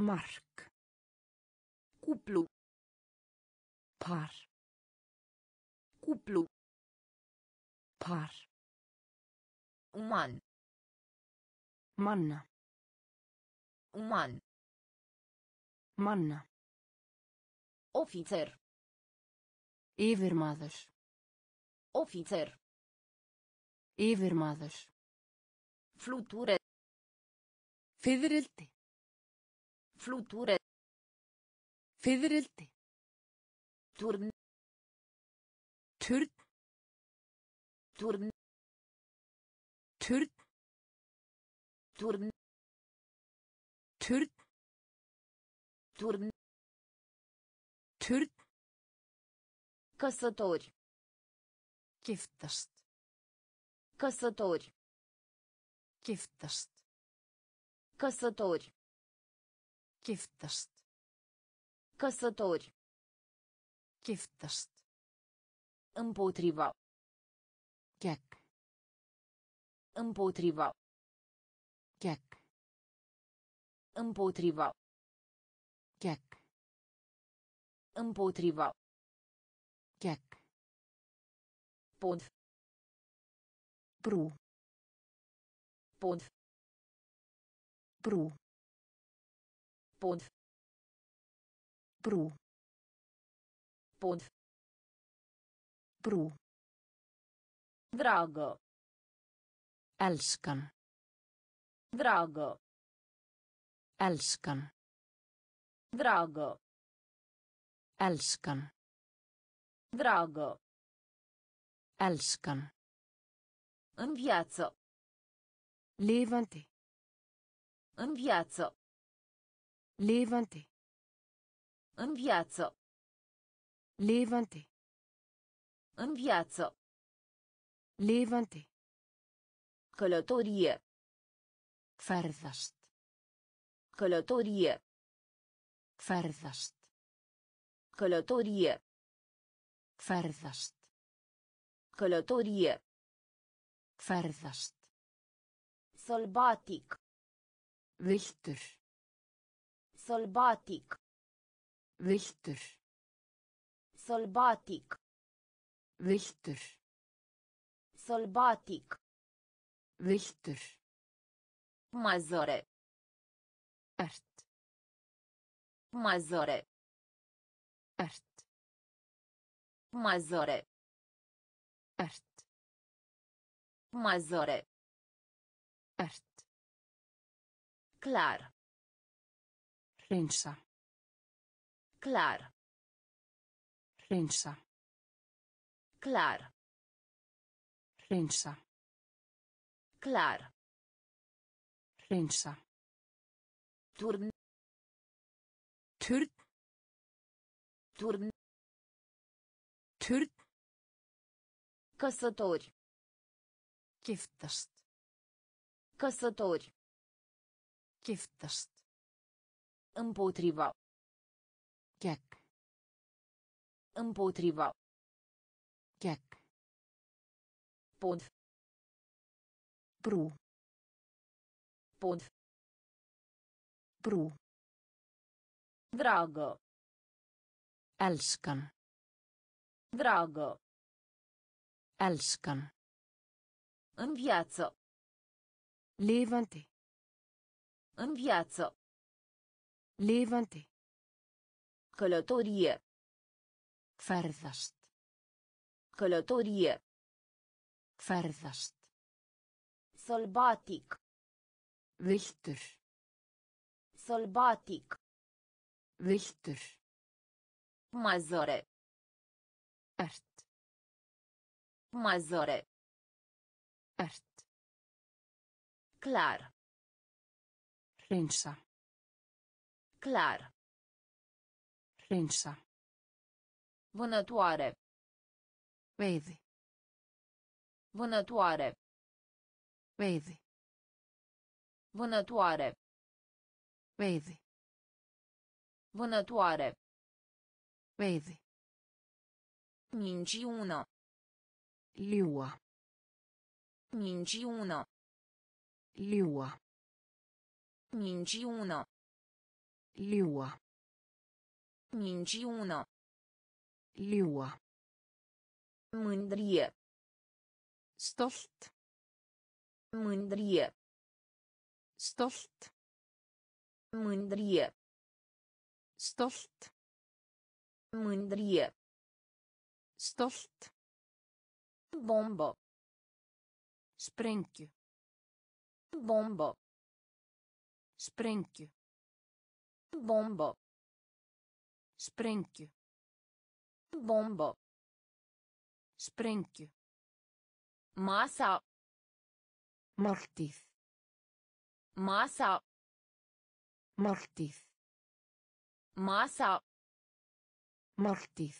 Mark. Cuplu. Par. Cuplu. Par. Uman. Manna. Uman. Manna. Ofițer. Yfirmaður. Ofițer. Yfirmaður. Fluture. Fiðrildi. Fluture. Fiðrildi. Turn. Turn. Turn. Turn. Turn. Turn. Turn. Turn. Căsători. Giftast. Căsători. Giftast. Căsători. Giftast. Căsători. Giftast. Împotriva. Gag. Împotriva. Gag. Împotriva. Gag. Împotriva. Gag. Pod. Pru. Pod. Pru. Pod. Pru. Pod. Brú. Drago. Elskan. Drago. Elskan. Drago. Elskan. Drago. Elskan. În viață. Levante. În viață. Levante. În viață. Levante. În viață. Levante. Călătorie. Ferðast. Călătorie. Ferðast. Călătorie. Ferðast. Călătorie. Ferðast. Sălbatic. Viltur. Sălbatic. Viltur. Sălbatic. Viltur. Sălbatic. Viltur. Mazore. Ert. Mazore. Ert. Mazore. Ert. Mazore. Ert. Clar. Rinsa. Clar. Rinsa. Clar. Rinsa. Clar. Rinsa. Turn. Turn. Turn. Turn. Căsători. Giftast. Căsători. Giftast. Împotriva. Geg. Împotriva. Geg. Pod. Bru. Pod. Bru. Dragă. Elskan. Dragă. Elskan. În viață. Levante. În viață. Levante. Călătorie. Ferðast. Călătorie. Ferðast. Sălbatic. Viltur. Sălbatic. Viltur. Mazore. Ert. Mazore. Ert. Clar. Rinsa. Clar. Rinsa. Vânătoare. Vezi. Vânătoare. Vezi. Vânătoare. Vezi. Vânătoare. Vezi. Minciună. Liua. Minciună. Liua. Minciună. Liua. Minciună. Liua. Mândrie. Stolt. Mândrie. Stolt. Mândrie. Stolt. Mândrie. Stolt. Bombă. Sprengju. Bombă. Sprengju. Bombă. Sprengju. Bombă. Sprengju. Masa. Máltíð. Masa. Máltíð. Masa. Máltíð.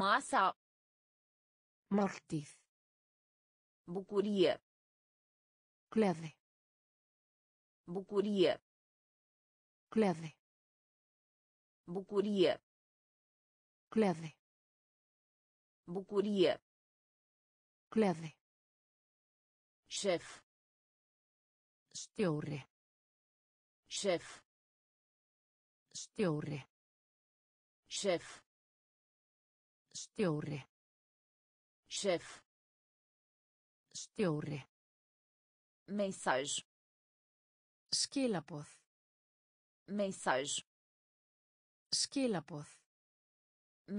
Masa. Máltíð. Bucurie. Gleði. Bucurie. Gleði. Bucurie. Gleði. Bucurie. Gleði. Șef. Stjóri. Șef. Stjóri. Șef. Stjóri. Șef. Stjóri. Mesaj. Skilaboð. Mesaj. Skilaboð.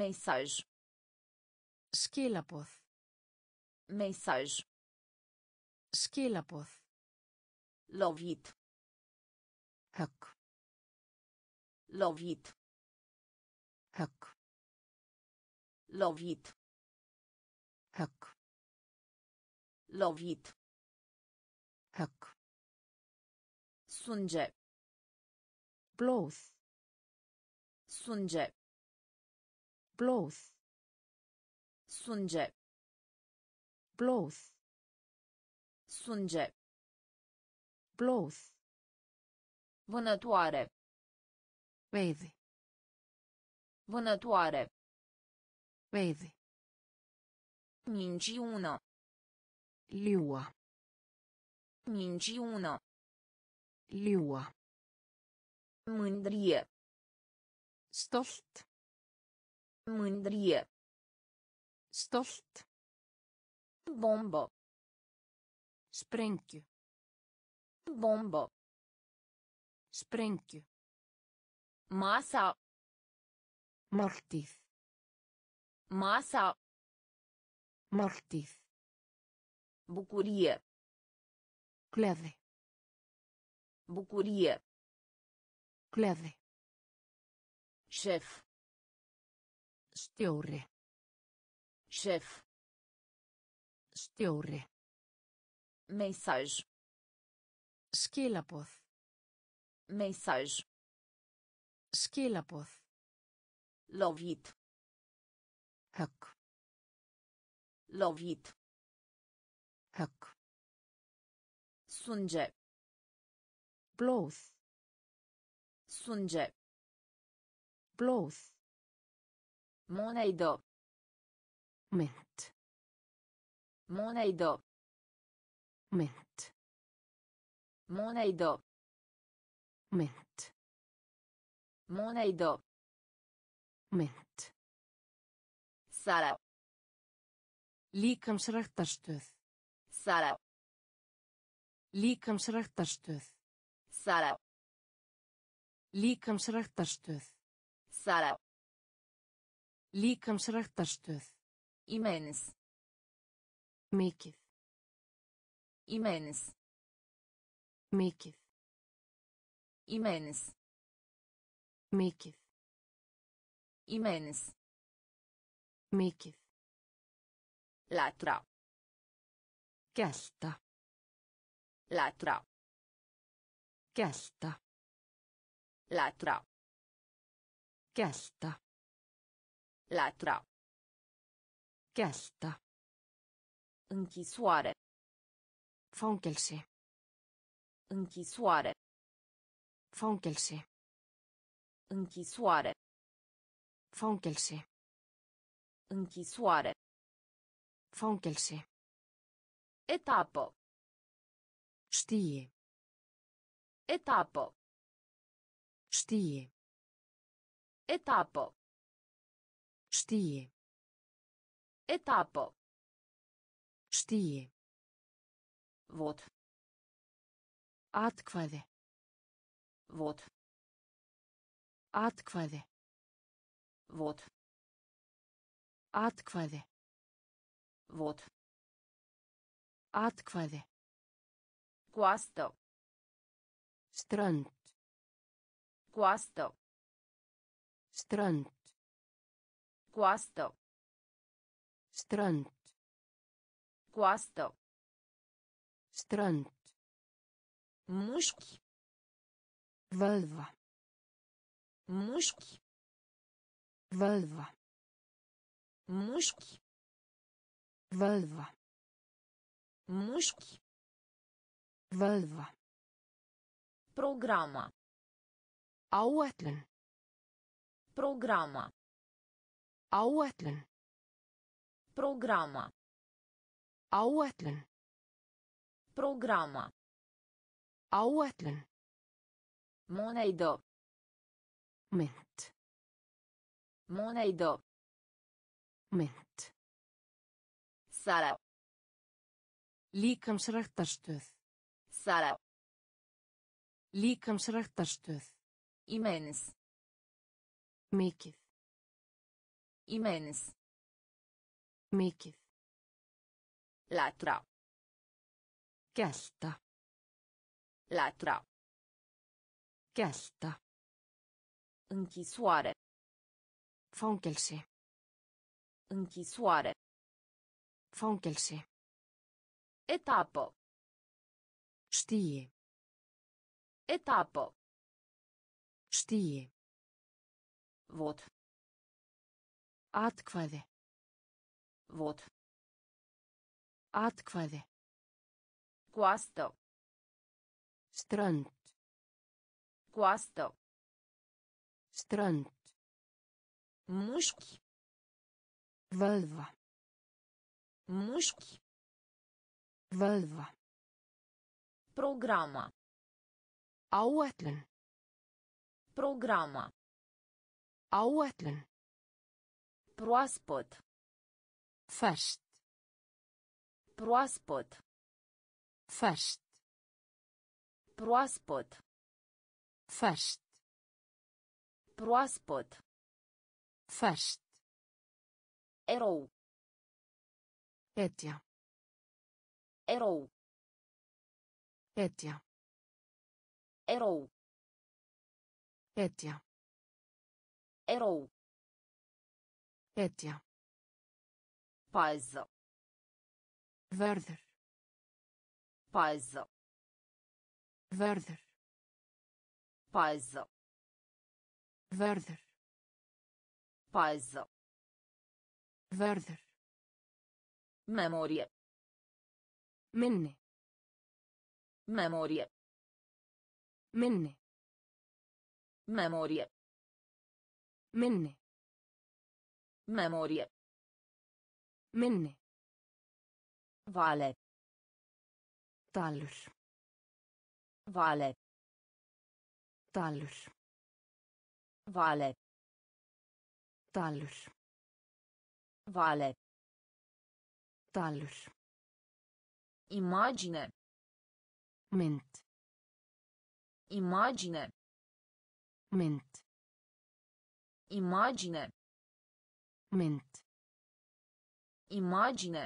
Mesaj. Skilaboð. Message. Skilaboð. Lovit. Högg. Lovit. Högg. Lovit. Högg. Lovit. Högg. Sânge. Blóð. Sânge. Blóð. Sânge. Blóð. Sânge. Blóð. Vânătoare. Veiði. Vânătoare. Veiði. Minciună. Liua. Minciună. Liua. Mândrie. Stolt. Mândrie. Stolt. Bombă. Sprengju. Bombă. Sprengju. Masa. Máltíð. Masa. Máltíð. Bucurie. Gleði. Bucurie. Gleði. Șef. Stjóri. Șef. Stjóri. Mesaj. Skilaboð. Mesaj. Skilaboð. Lovit. Högg. Lovit. Högg. Sânge. Blóð. Sânge. Blóð. Moneidă. Mint. Moneidă. Mint. Moneidă. Mint. Moneidă. Mint. Sala. Líkamsræktarstöð. Sala. Líkamsræktarstöð. Sala. Líkamsræktarstöð. Sala. Líkamsræktarstöð. Imens. Mikið. Imens. Mikið. Imens. Mikið. Imens. Mikið. Latra. Gelta. Latra. Gelta. Latra. Gelta. Latra. Gelta. Închisoare. Fangelsi. Închisoare. Fangelsi. Închisoare. Fangelsi. Închisoare. Fangelsi. Etapă. Știe. Etapă. Știe. Etapă. Știe. Etapă. Știe. Vot. Atkvæði. Vot. Atkvæði. Vot. Atkvæði. Vot. Atkvæði. Coastă. Strand. Coastă. Strand. Coastă. Strand. Coastă. Strand. Mușchi. Vălva. Mușchi. Vălva. Mușchi. Vălva. Mușchi. Vălva. Programa. Auatlen. Programa. Auatlen. Programa. Auatlen. Programa. Auatlen. Moneidă. Mint. Moneidă. Mint. Sala. Líkamsræktarstöð. Sala. Líkamsræktarstöð. Imens. Mikið. Imens. Mikið. Lætra. Gelta. Lætra. Gelta. Închisoare. Fangelsi. Închisoare. Fangelsi. Etapă. Știe. Etapă. Știe. Vot. Atkvæði. Vot. Atkvæði. Coastă. Strand. Coastă. Strand. Mușchi. Vălvă. Mușchi. Vălvă. Programa. Áætlun. Programa. Áætlun. Proaspăt. Ferskt. Proaspăt. Ferskt. Proaspăt. Ferskt. Proaspăt. Ferskt. Erou. Etja. Erou. Etja. Erou. Etja. Erou. Etja. Pază. Verder. Pază. Verder. Pază. Verder. Pază. Verder. Memorie. Minne. Memorie. Minne. Memorie. Minne. Memorie. Minne. Vale. Talur. Vale. Talur. Vale. Talur. Vale. Talur. Imagine. Mint. Imagine. Mint. Imagine. Mint. Imagine.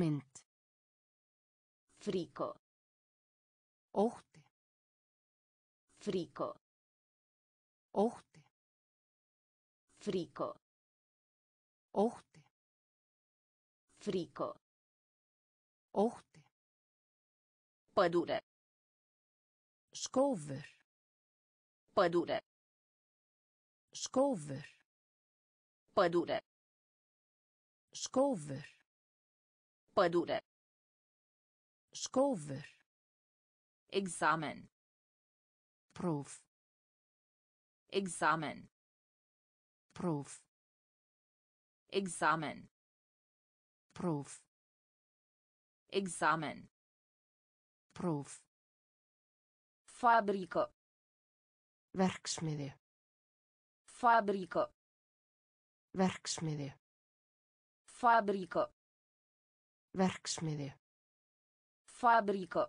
Mint. Frico. Ohte. Frico. Ohte. Frico. Ohte. Frico. Ohte. Pădure. Scover. Pădure. Scover. Pădure. Scover. Pădure. Scover. Examen. Prov. Examen. Prov. Examen. Prov. Examen. Prov. Fabrică. Verksmiðju. Fabrică. Verksmiðju. Fabrică. Verksmiðju. Fabrică.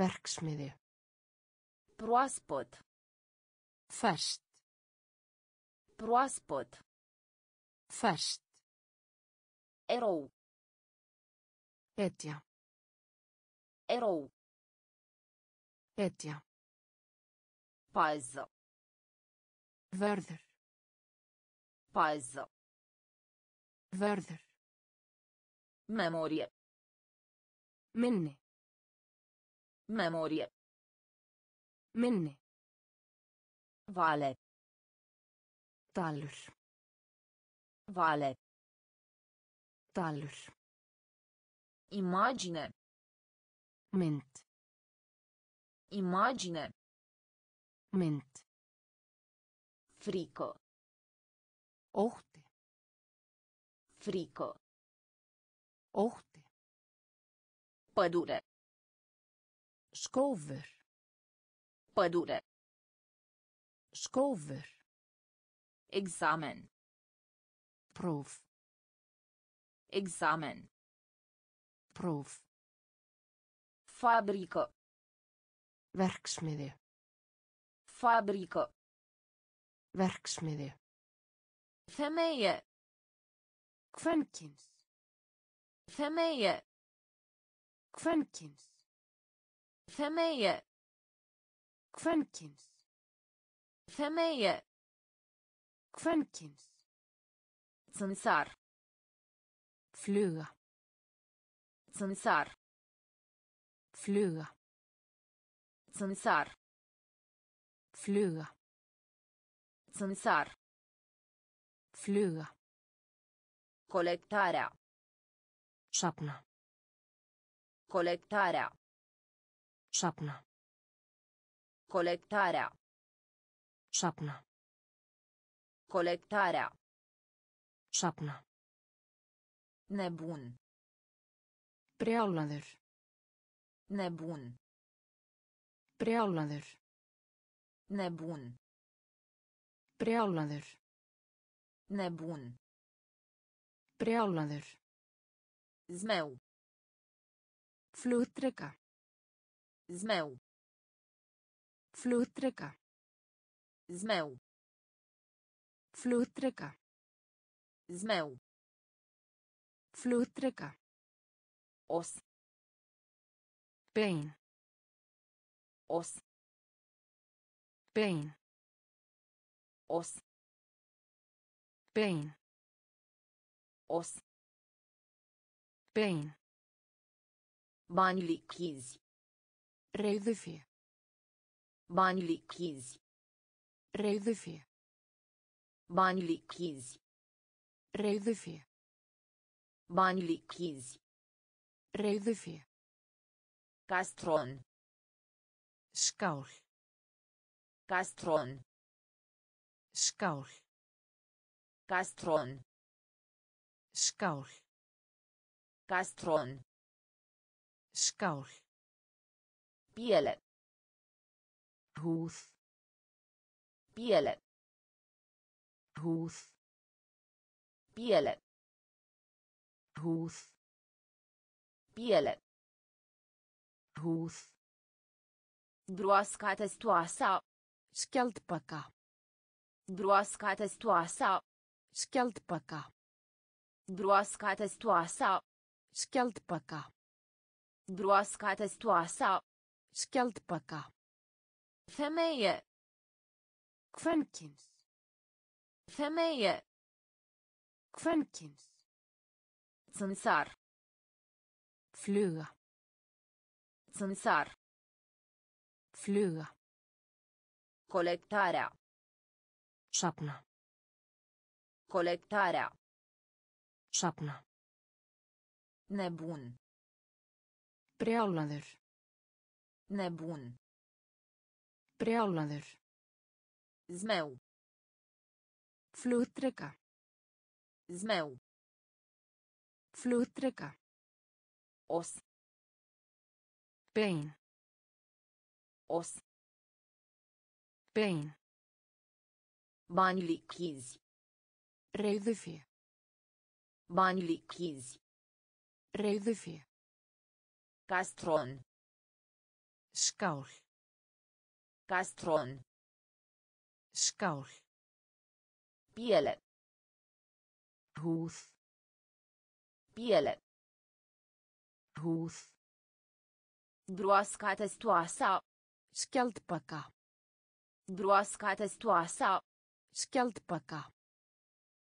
Verksmiðju. Proaspăt. Ferskt. Proaspăt. Ferskt. Erou. Etja. Erou. Etja. Pază. Verder. Pază. Verder. Memorie. Minne. Memorie. Minne. Vale. Talur. Vale. Talur. Imagine. Mint. Imagine. Mint. Frică. Ohte. Frică. Ohte. Pădure. Scover. Pădure. Scover. Examen. Prov. Examen. Prov. Fabrică. Verksmiðju. Fabrică. Verksmiðju. Femeie. kvenkyns. Femeie. Kvenkyns. Femeie. Kvenkyns. Femeie. Kvenkyns. Zensar. Fluga. Zensar. Fluga. Zensar. Fluga. Zensar. Fluga. Colectarea. Șapna. Colectarea. Șapna. Colectarea. Șapna. Colectarea. Șapna. Nebun. Brjálaður. Nebun. Brjálaður. Nebun. Brjálaður. Nebun. Brjálaður. Zmeu. Flugdreka. Zmeu. Flugdreka. Zmeu. Flugdreka. Zmeu. Flugdreka. Os. Bein. Os. Bein. Os. Bein. Os. Bein. Bani líquizi. Reiðufé. Bani líquizi. Reiðufé. Bani líquizi. Reiðufé. Bani líquizi. Reiðufé. Kastrón. Skál. Kastrón. Skál. Kastrón. Skál. Kastrón. Skál. Piele. Húð. Piele. Húð. Piele. Húð. Piele. Húð. Broasca testoasă. Skjaldbaka. Broasca testoasă. Skjaldbaka. Broasca testoasă. Skjaldbaka. Broasca testoasă. Skjaldbaka. Femeie. Kvenkyns. Femeie. Kvenkyns. Țânțar. Fluga. Țânțar. Fluga. Colectarea. Șapna. Colectarea. Șapna. Nebun. Brjálaður. Nebun. Brjálaður. Zmeu. Flugdreka. Zmeu. Flugdreka. Os. Bein. Os. Bein. Bani líquizi. Reiðufé. Bani líquizi. Reiðufé. Kastrón. Skál. Kastrón. Skál. Piele. Húð. Piele. Húð. Broasca testoasă. Skjaldbaka. Broasca testoasă. Skjaldbaka.